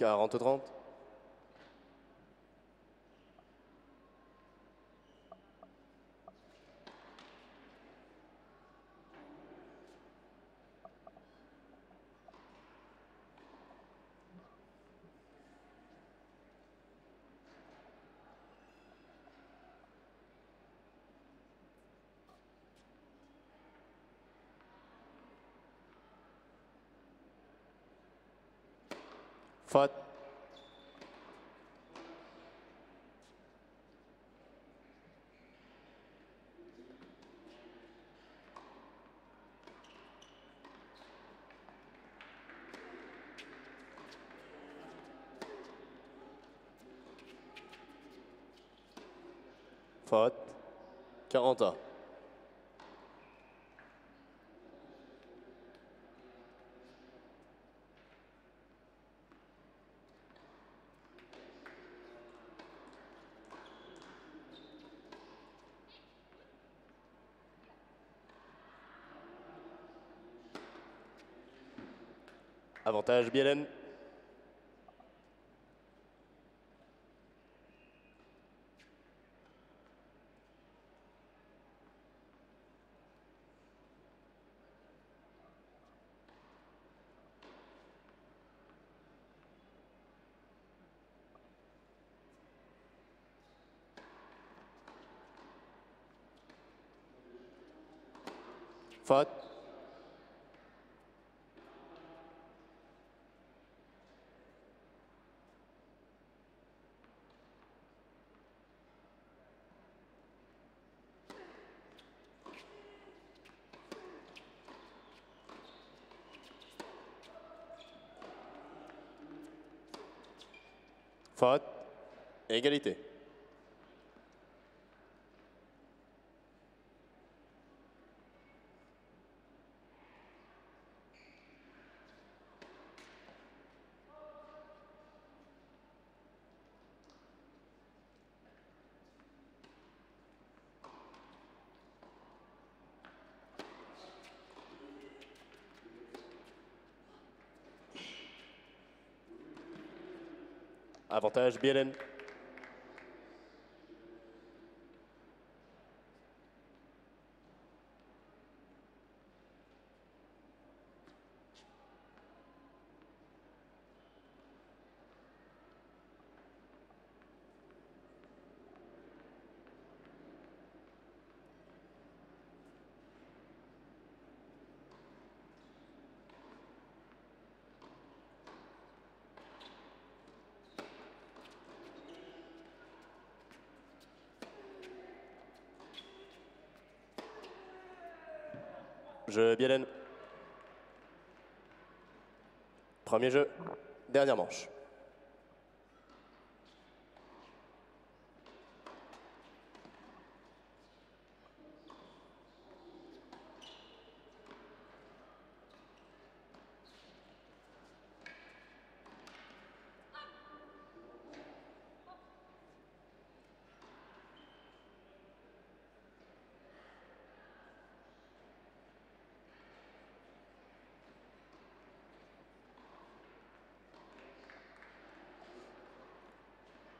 À 40-30. Faute. Faute. 40 ans. Avantage Bielen. Faute. Faute. Égalité. Avantage Bielen. Jeu Bielen. Premier jeu, dernière manche.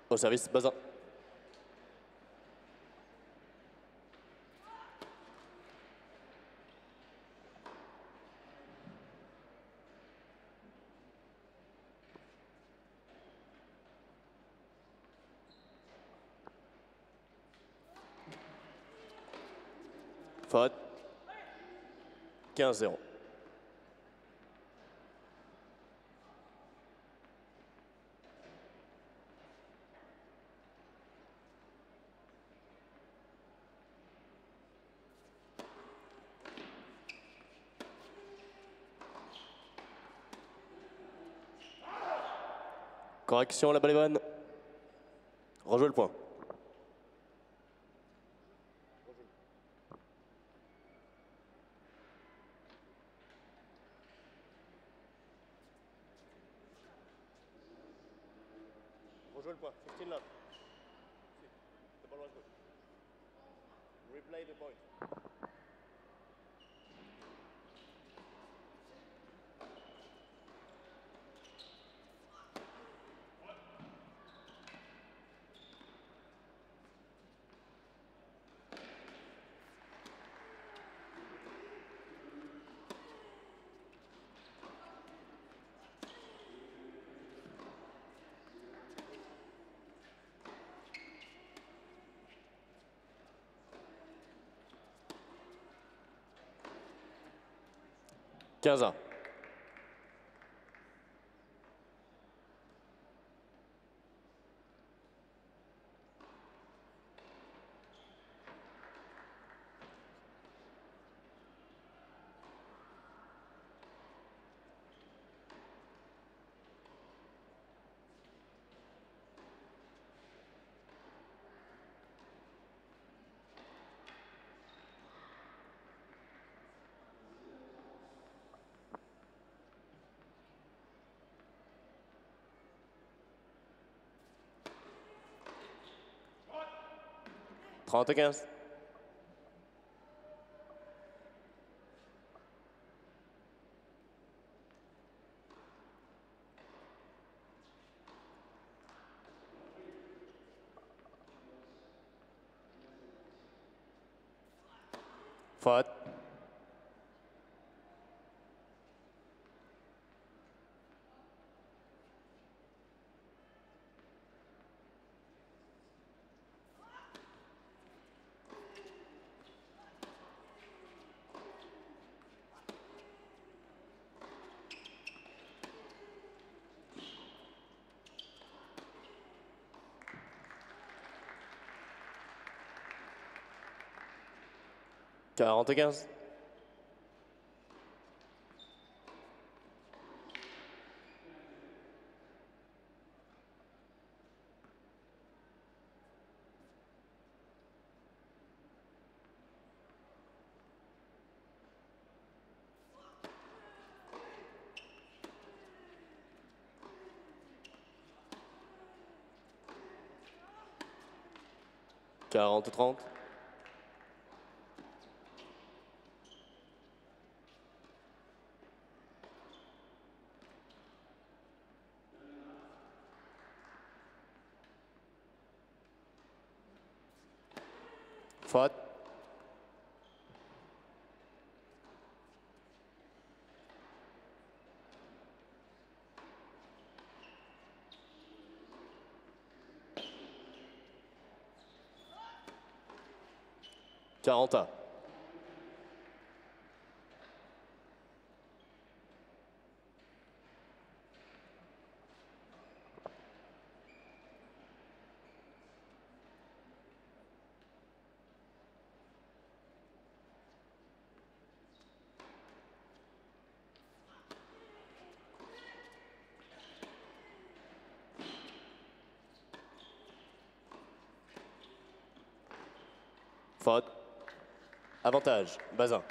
Au service, Bazin. Faute. 15-0. Correction, la balle est bonne. Rejoue le point. Rejoue le point. 15 love. The ball was good. Replay the point. Quinze. Prends tes 15. Faute. $45. $40-30. Faute. $40. Faute. Avantage, Bazin.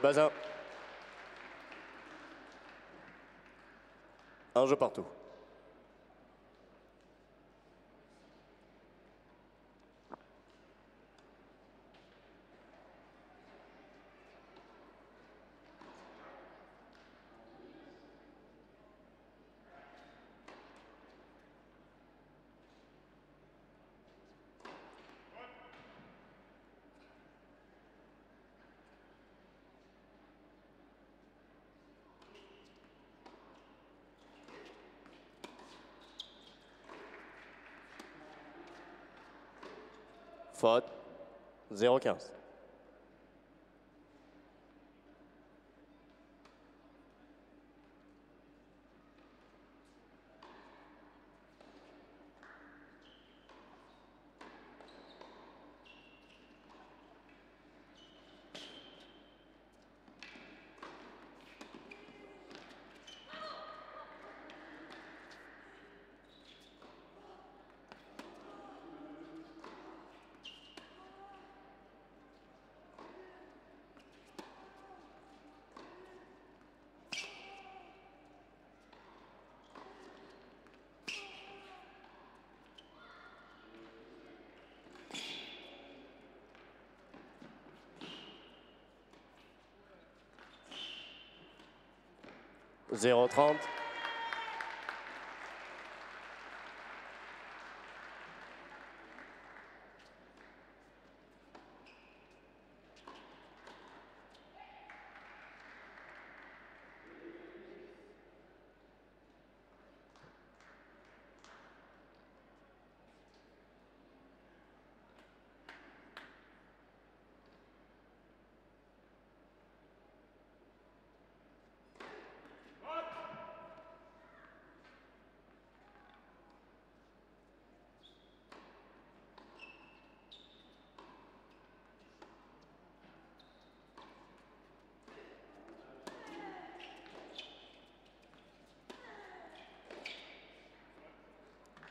Bazin. Un jeu partout. Faute, 0-15. $0-30.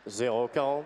0,40.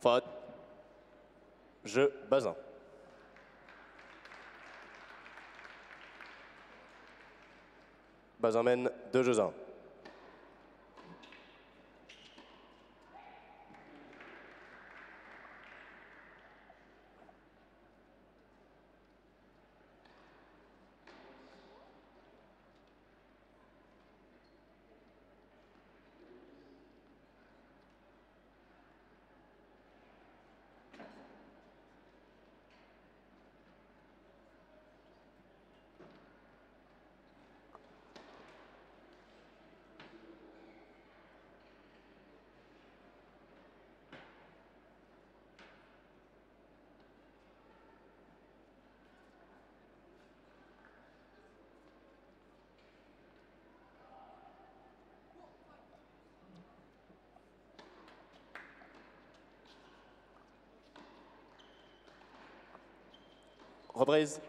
Faute. Jeu Bazin. Bazin mène 2-1. Reprise.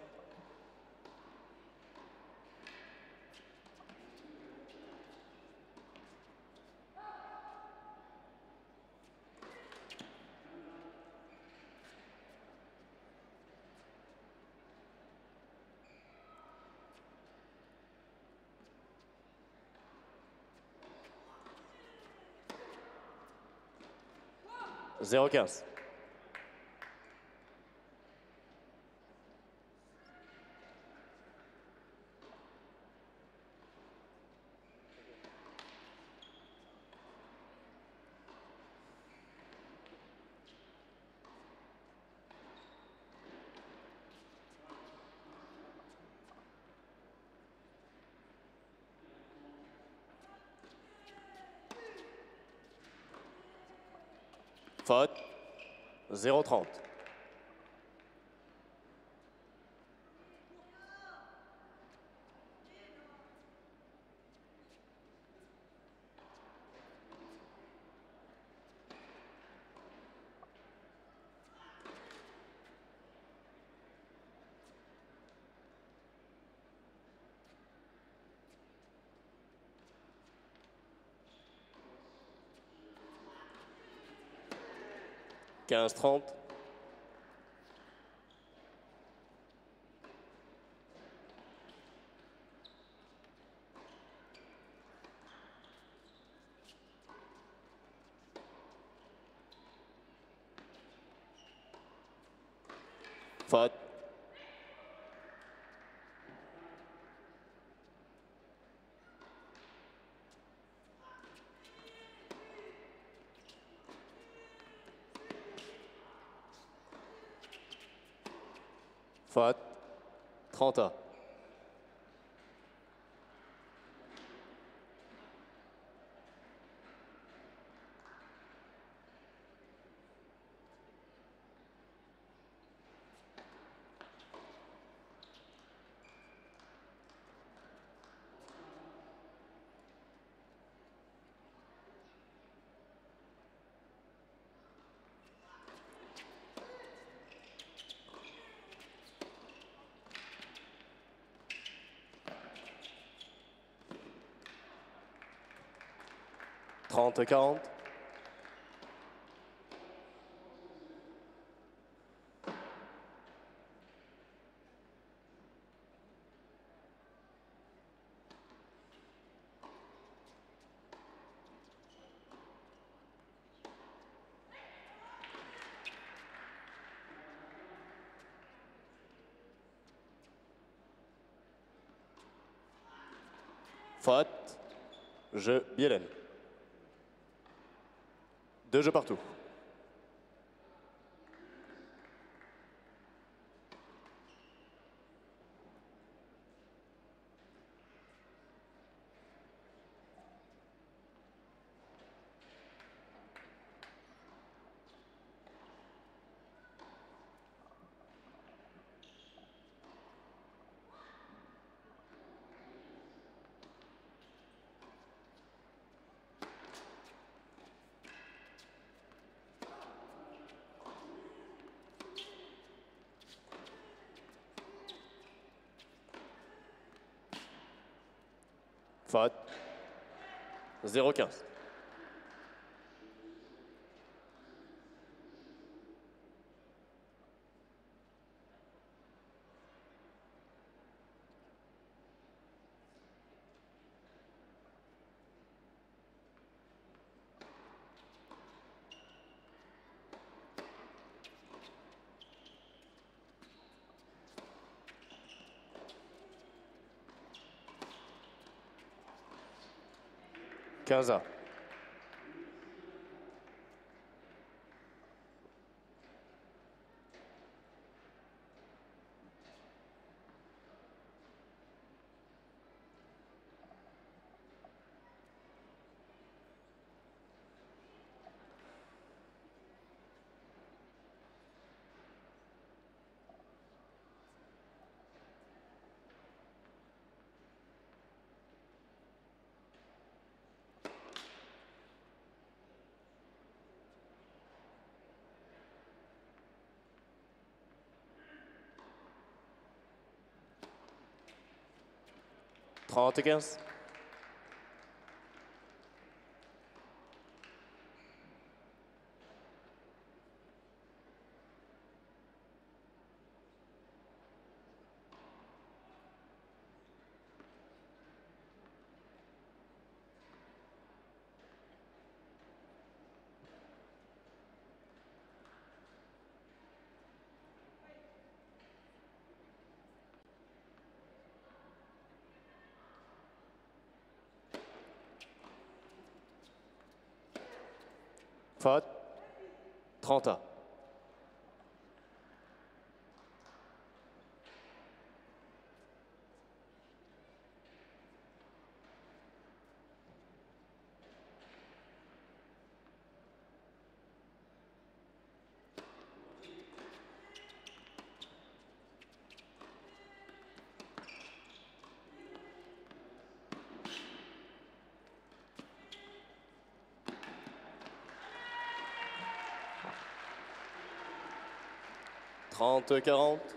Wow. 0,15. Faute, 0,30. Quinze trente. Faute. Faute, 30. Trente, quarante. Faute, jeu Bielen. 2 jeux partout. Faute. 0-15. Casa. Against. Faute. 30. Trente, quarante.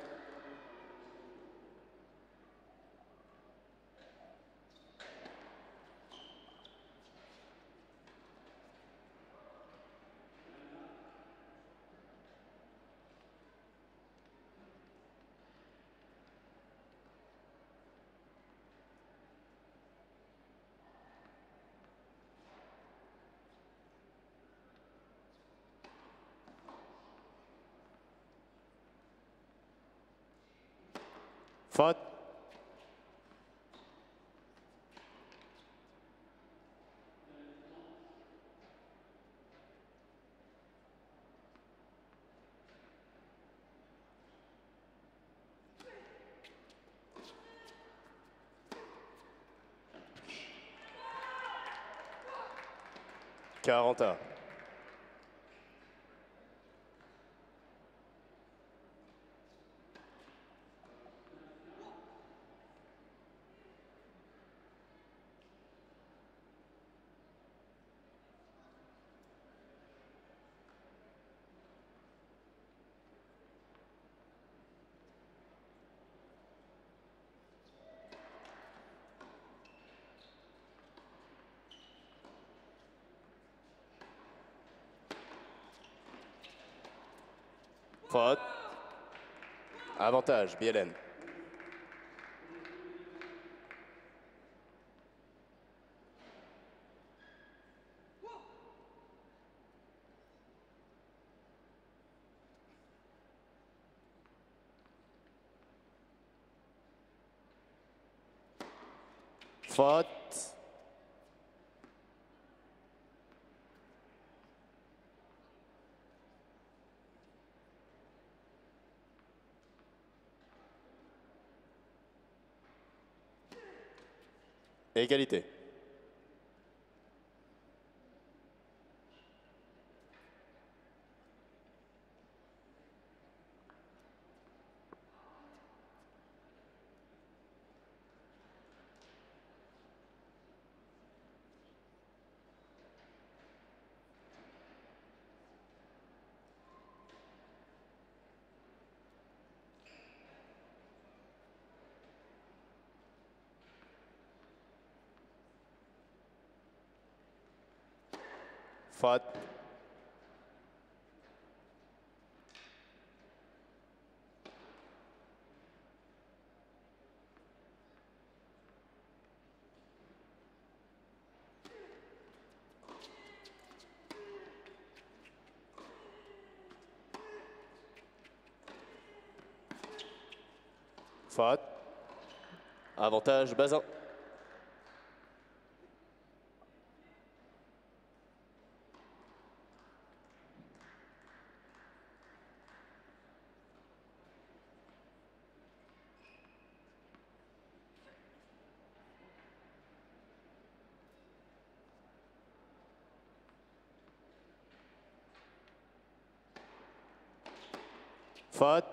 Faute. 41. Faute. Avantage, Bielen. Faute. 1-1. faute. Faute. Avantage Bazin. Faute.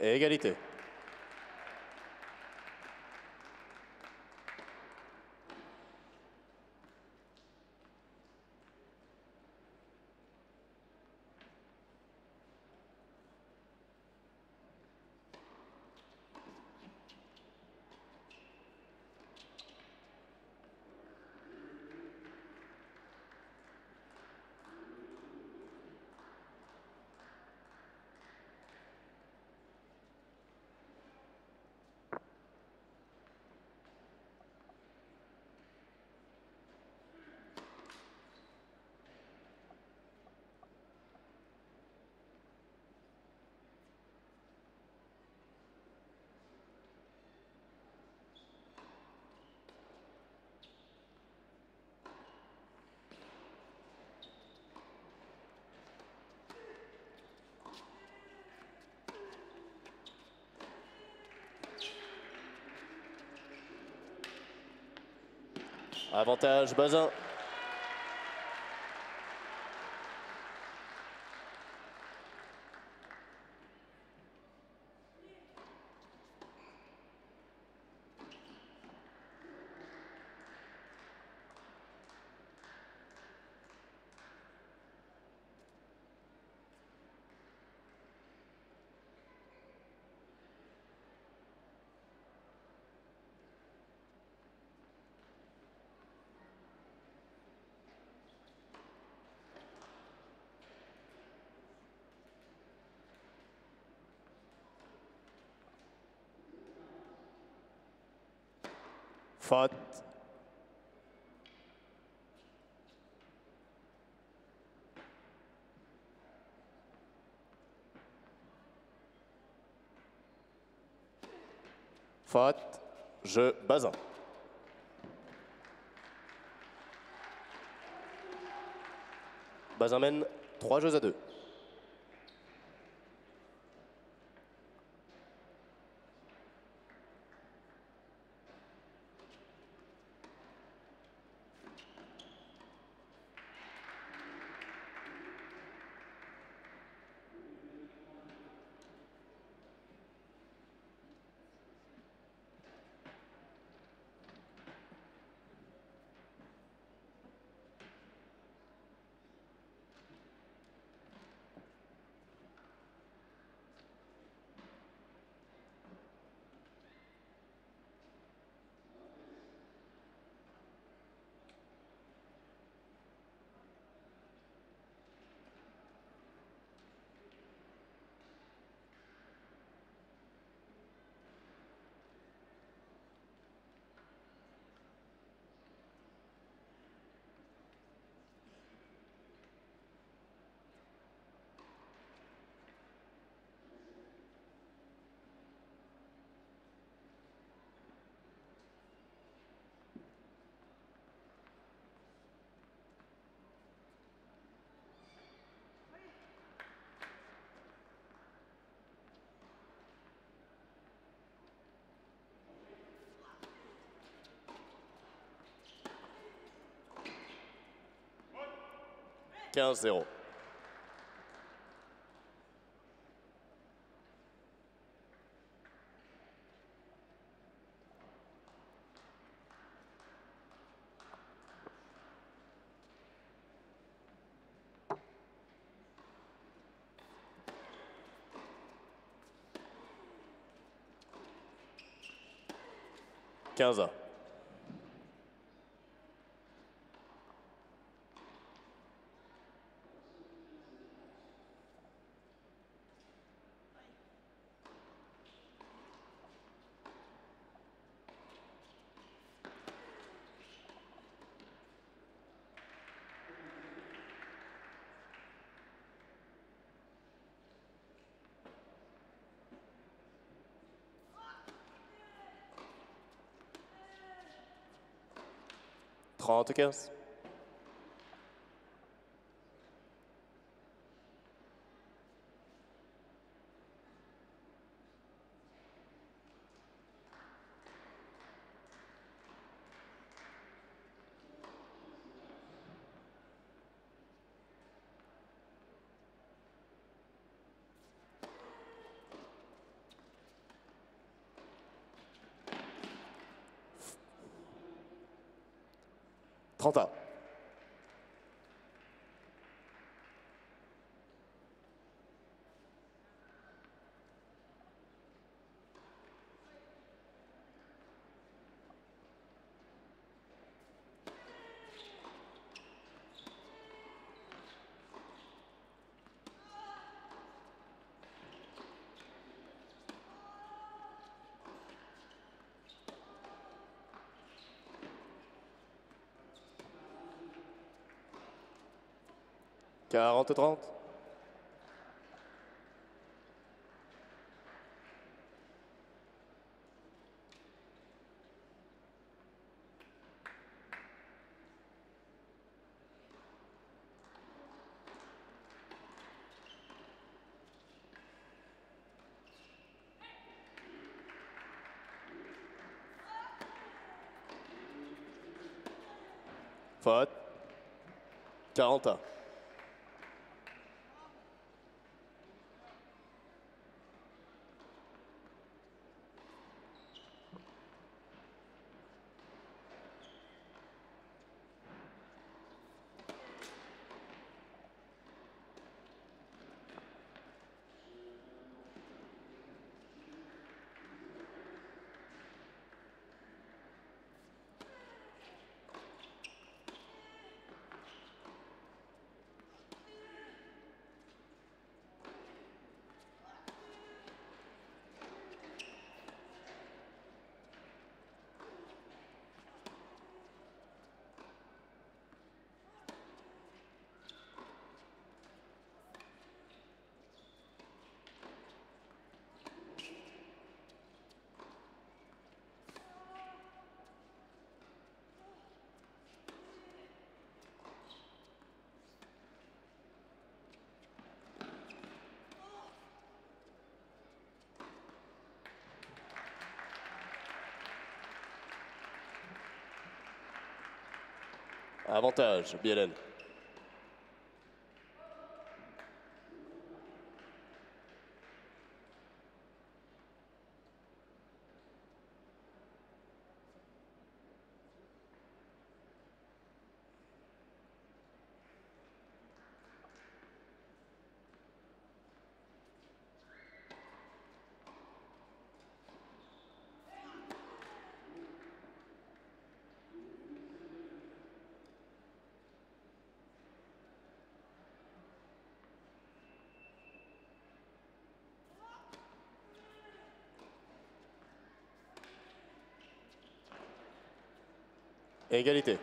Et égalité. Avantage Bazin. Faute. Faute. Jeu Bazin. Bazin mène 3 jeux à 2. 15-0. Quinze. Quarante, trente. Faute. 40. Avantage, Bielen. Égalité.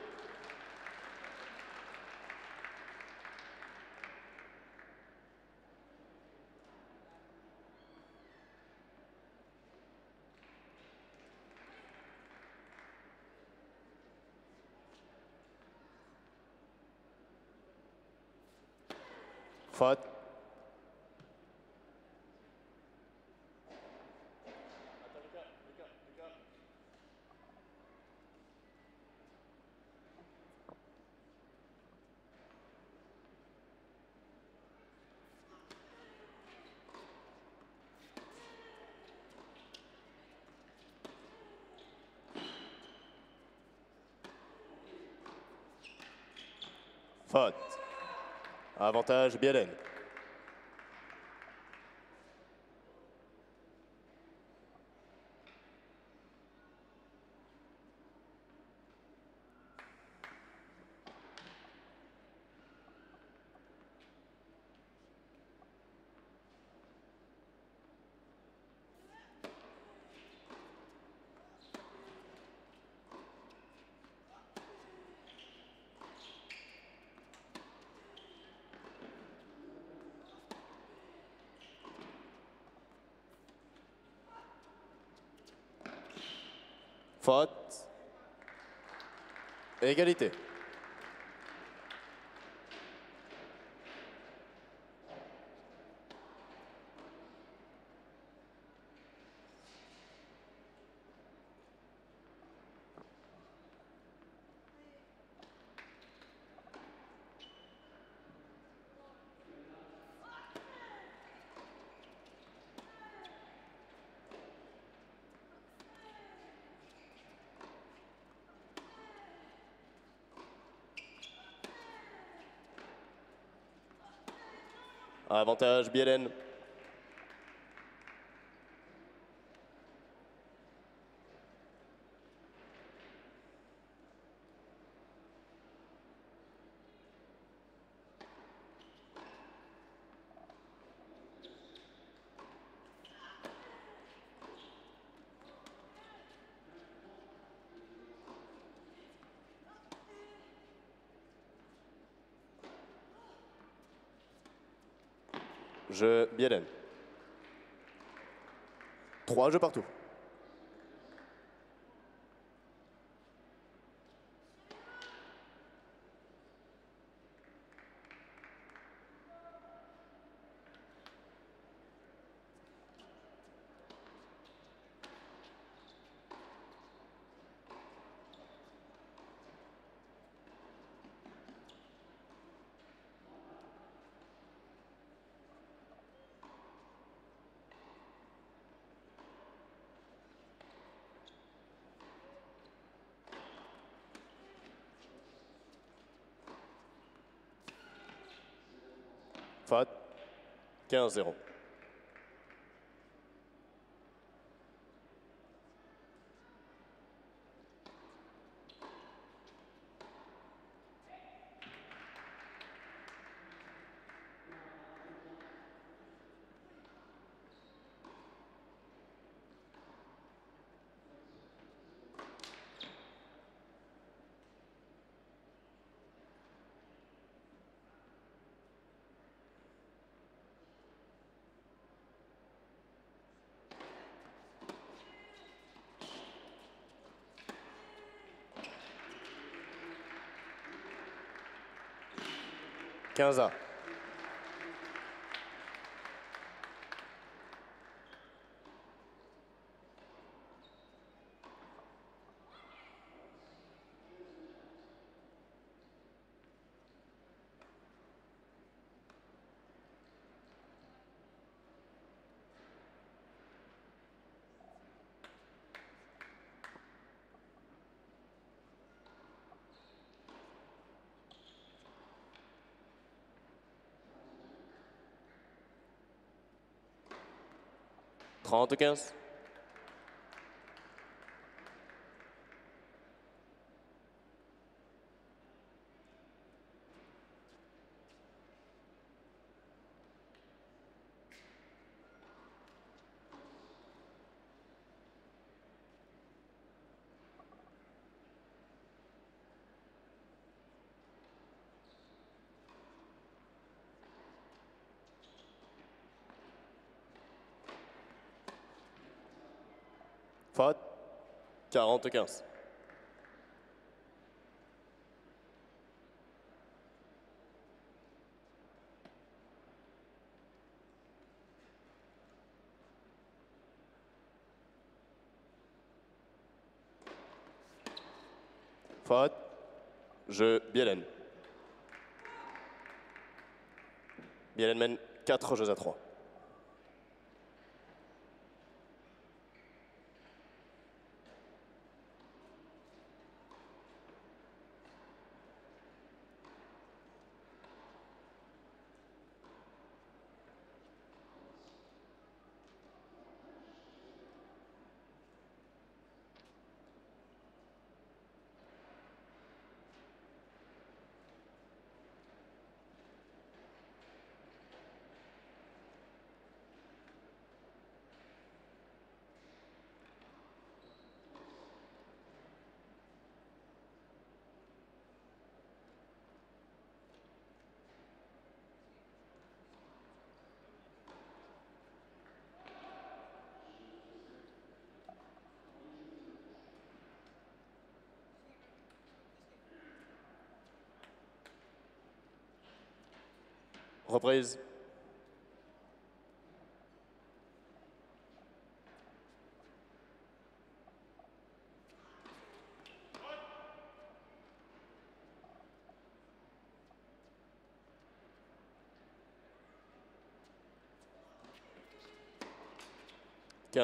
Faute. faute. Avantage Bielen. Faute. Égalité. Avantage Bielen. Jeu Bielen. 3 jeux partout. Faute, 15-0. Quinze ans. Trente, quinze. Faute, 40-15. Faute, jeu Bielen. Bielen mène 4 jeux à 3. Reprise.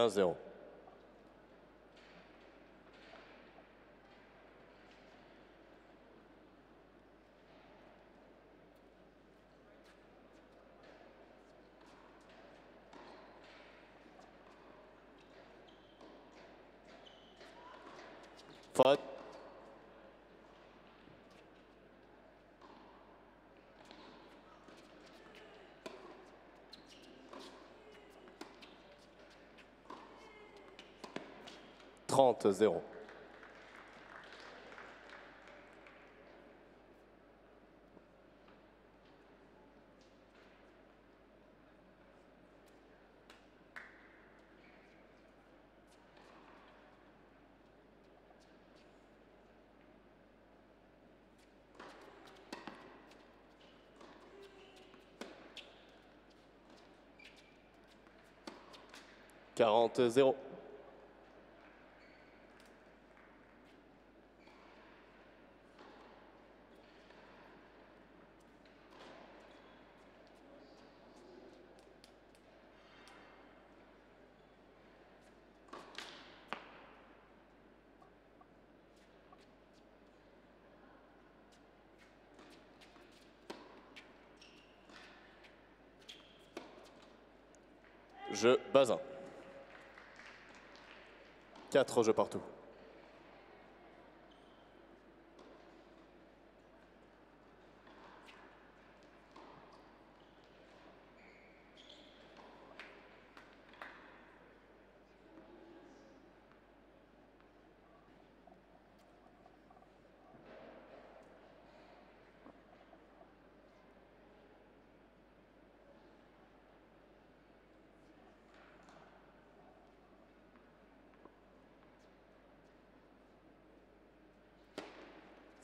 Zéro. Faute. Zéro. Zéro. Jeu Bazin. 4 jeux partout.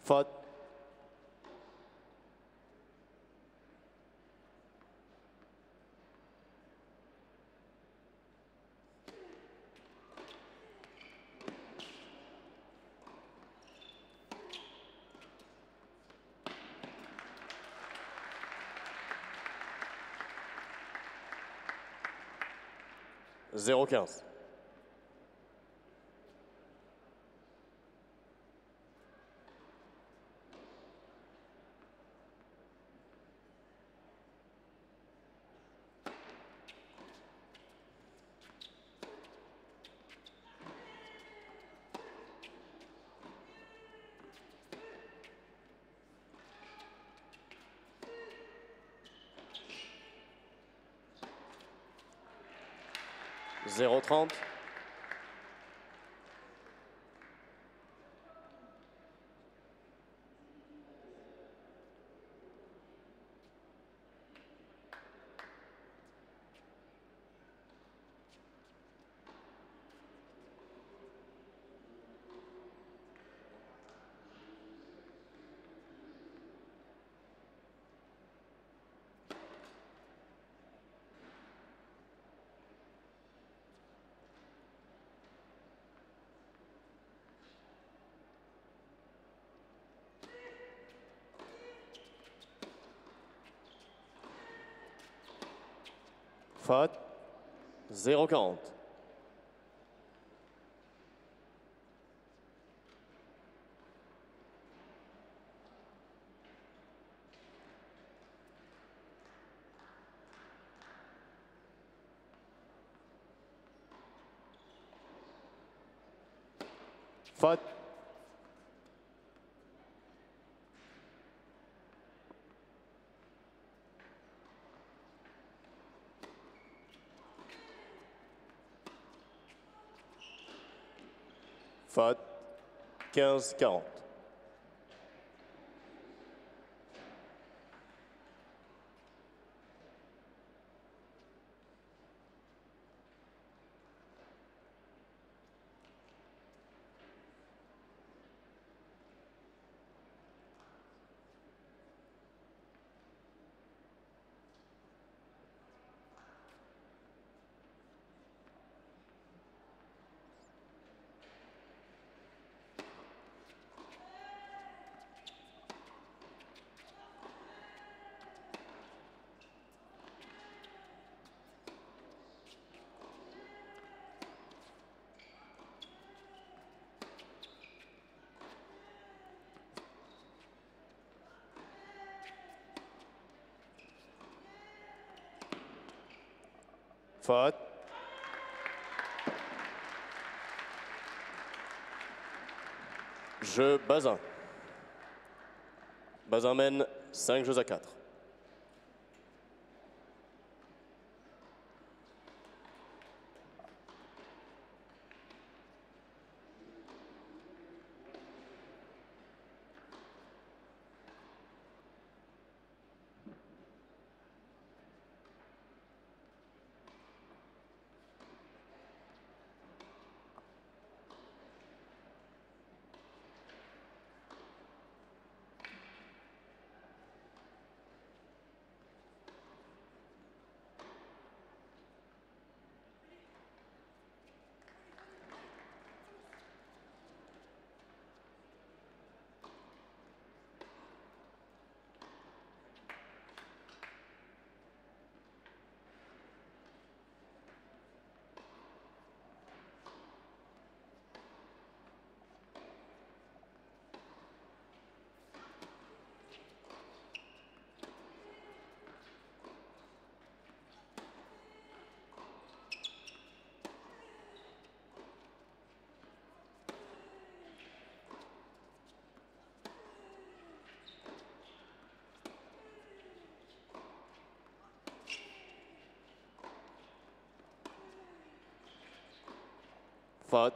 Faute. Zéro 15. Zéro 30. Faute, 0,40. Faute. Faute, 15-40. Faute. Jeu Bazin. Bazin mène 5 jeux à 4. Faute.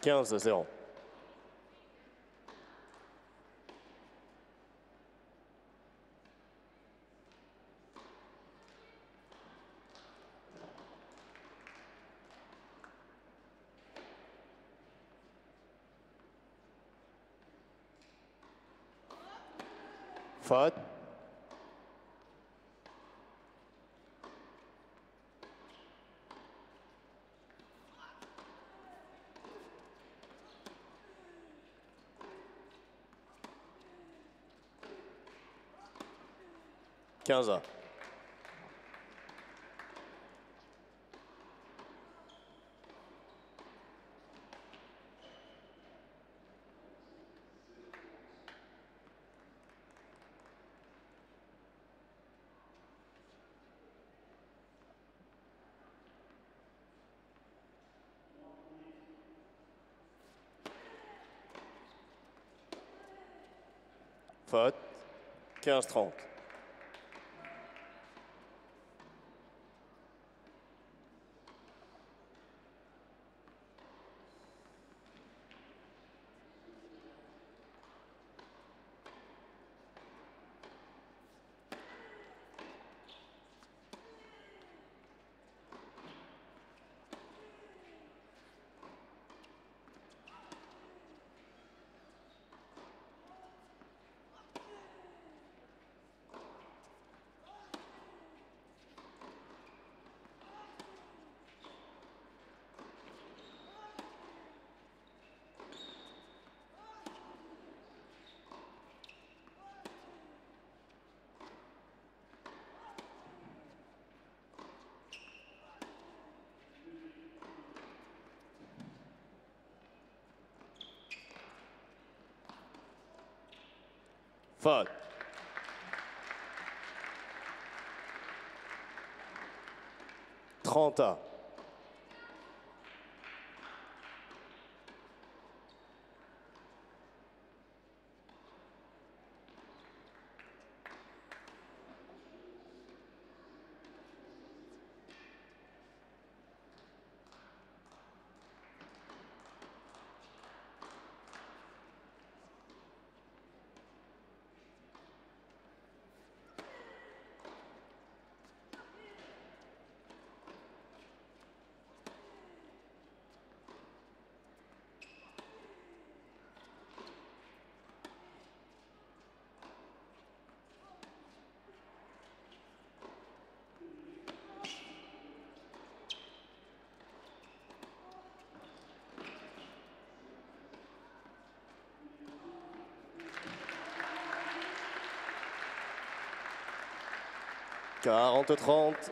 15-0. Faute. 15 ans. Faute. 15-30. Faute. 30 ans. Quarante 30.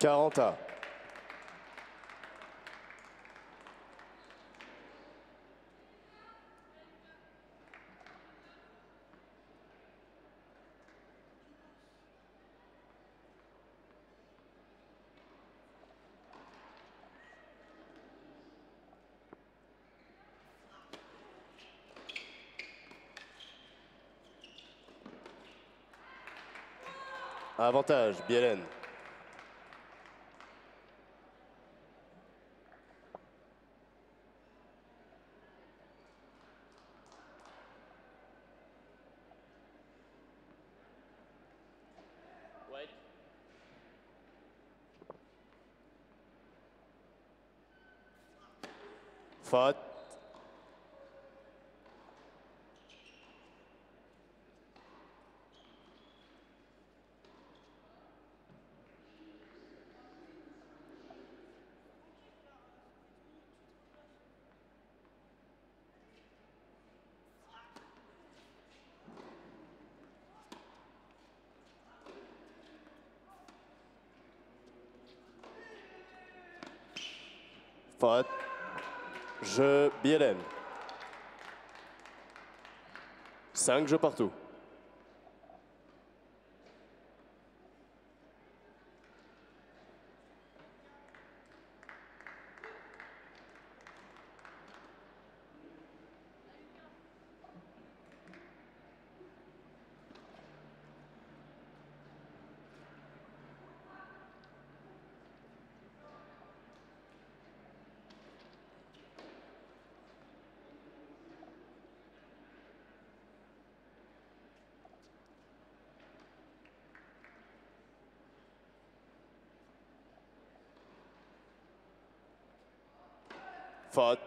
40 ans. Avantage, Bielen. Faute. Faute. Jeu Bielen. 5 jeux partout. Faute.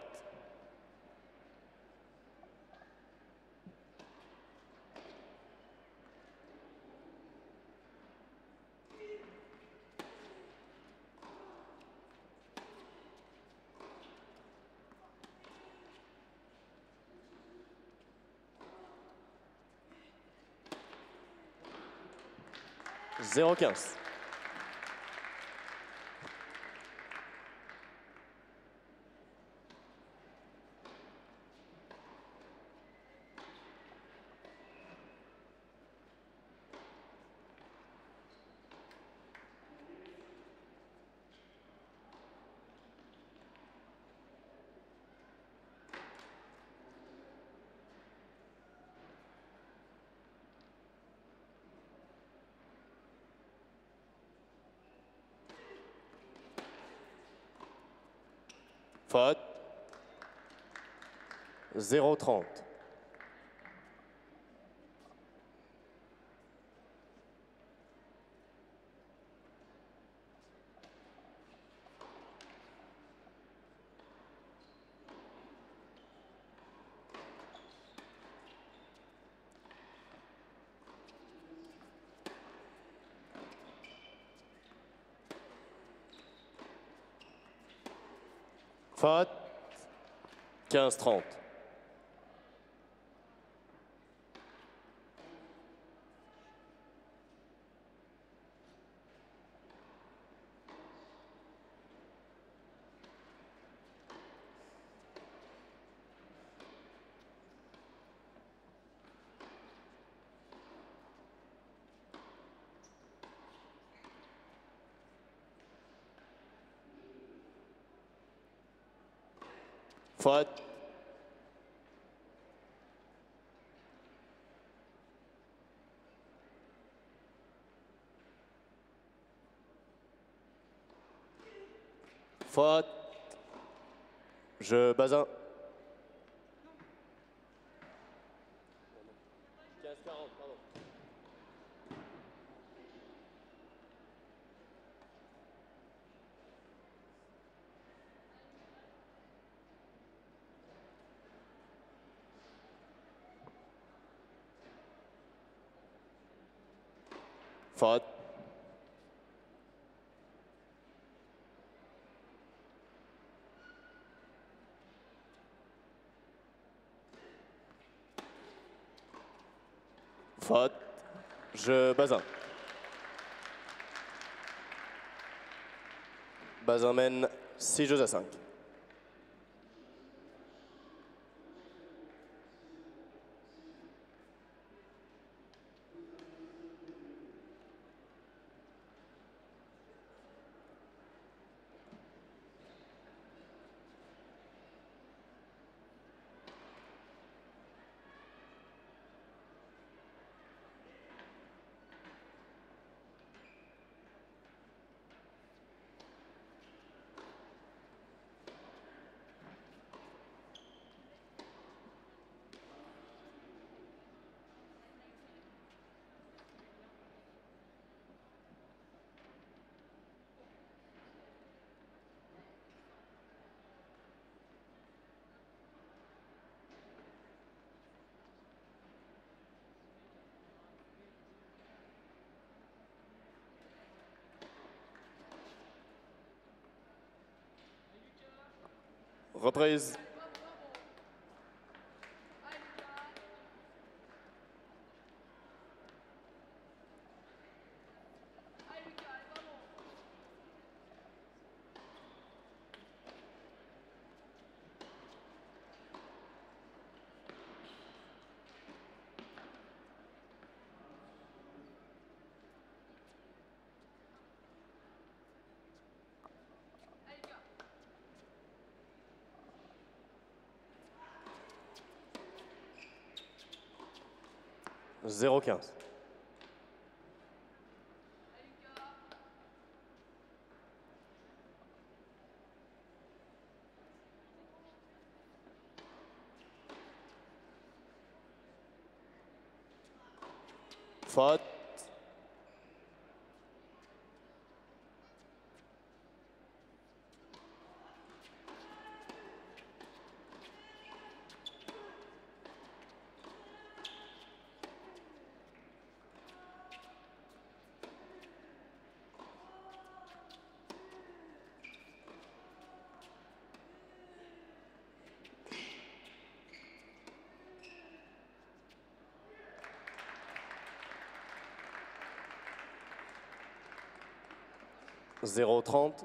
Zéro 15. Faute. 0-30. Faute, 15-30. Faute. Faute. Jeu Bazin. 15-40, pardon. Faute. Faute. Jeu Bazin. Bazin mène 6-5. Reprise. – 0-15. Faute. – 0-30. – 0-40.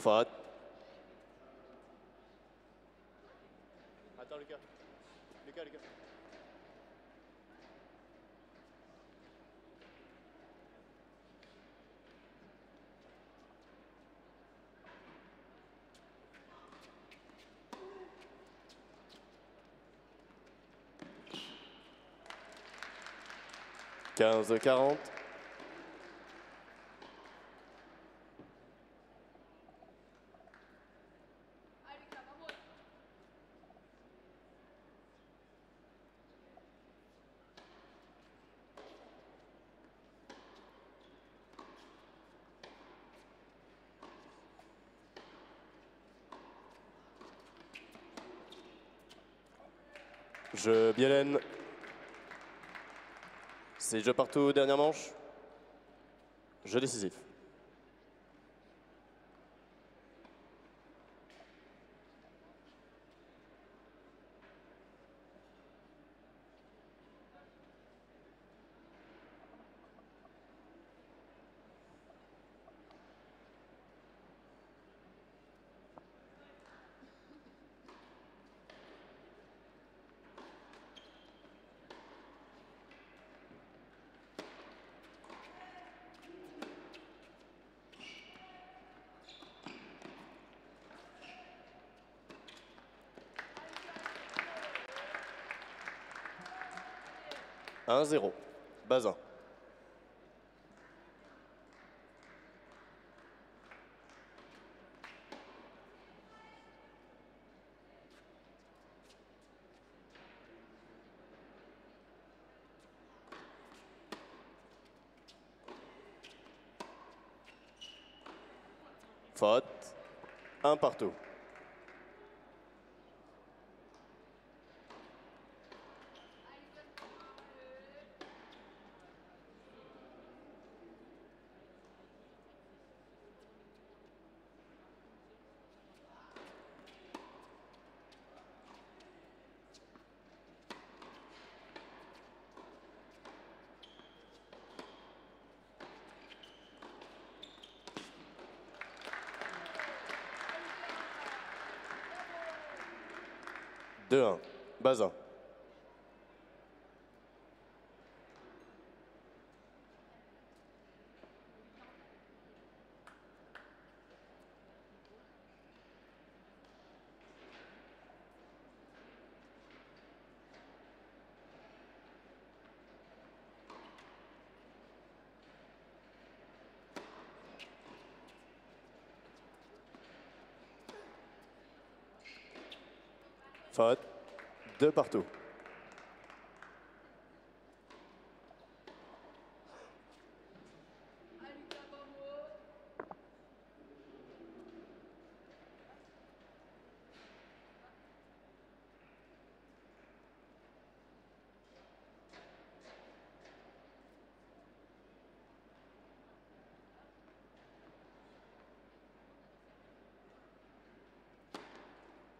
Faute. Attends Lucas. Lucas. – 15-40. Jeu Bielen. C'est jeu partout, dernière manche. Jeu décisif. 1-0. Bazin. Faute. 1 partout. Bazin. Faute. 2 partout.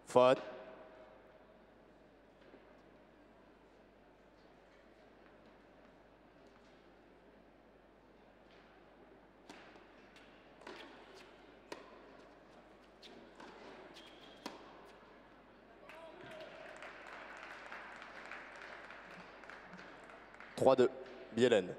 Faute. 3-2, Bielen.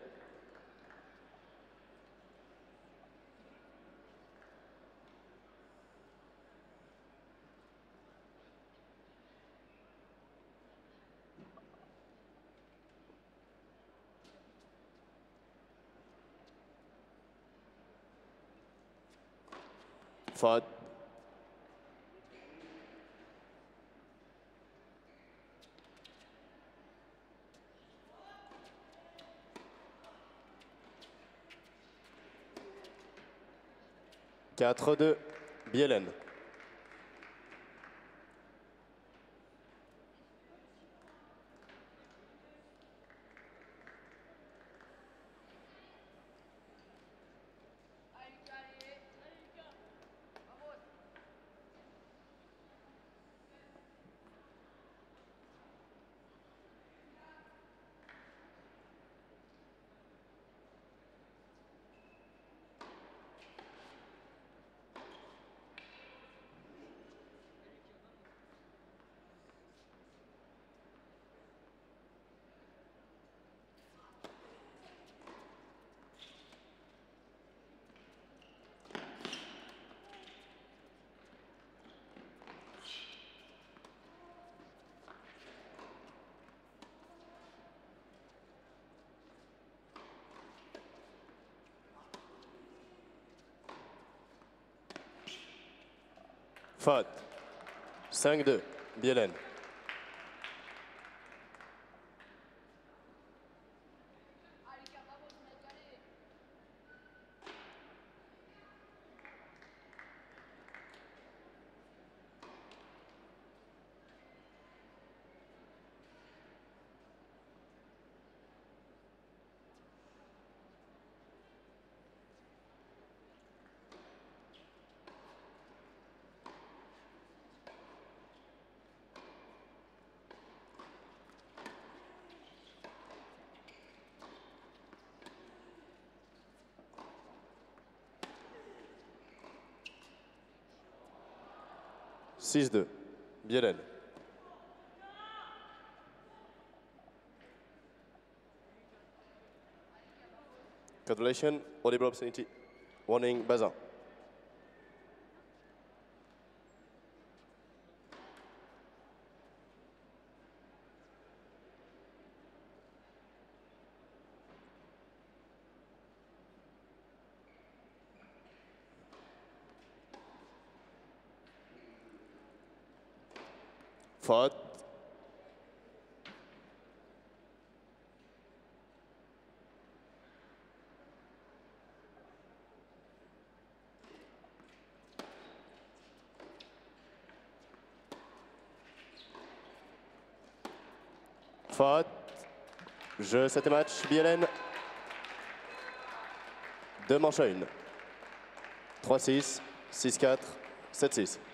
Faute. 4-2, Bielen. Faute. 5-2, Bielen. « 6-2, Bielen. » Congratulations, audible obscenity. Warning, Bazin. faute. Faute. Jeu 7e match, Bielen. 2 manches à 1. 3-6, 6-4, 7-6.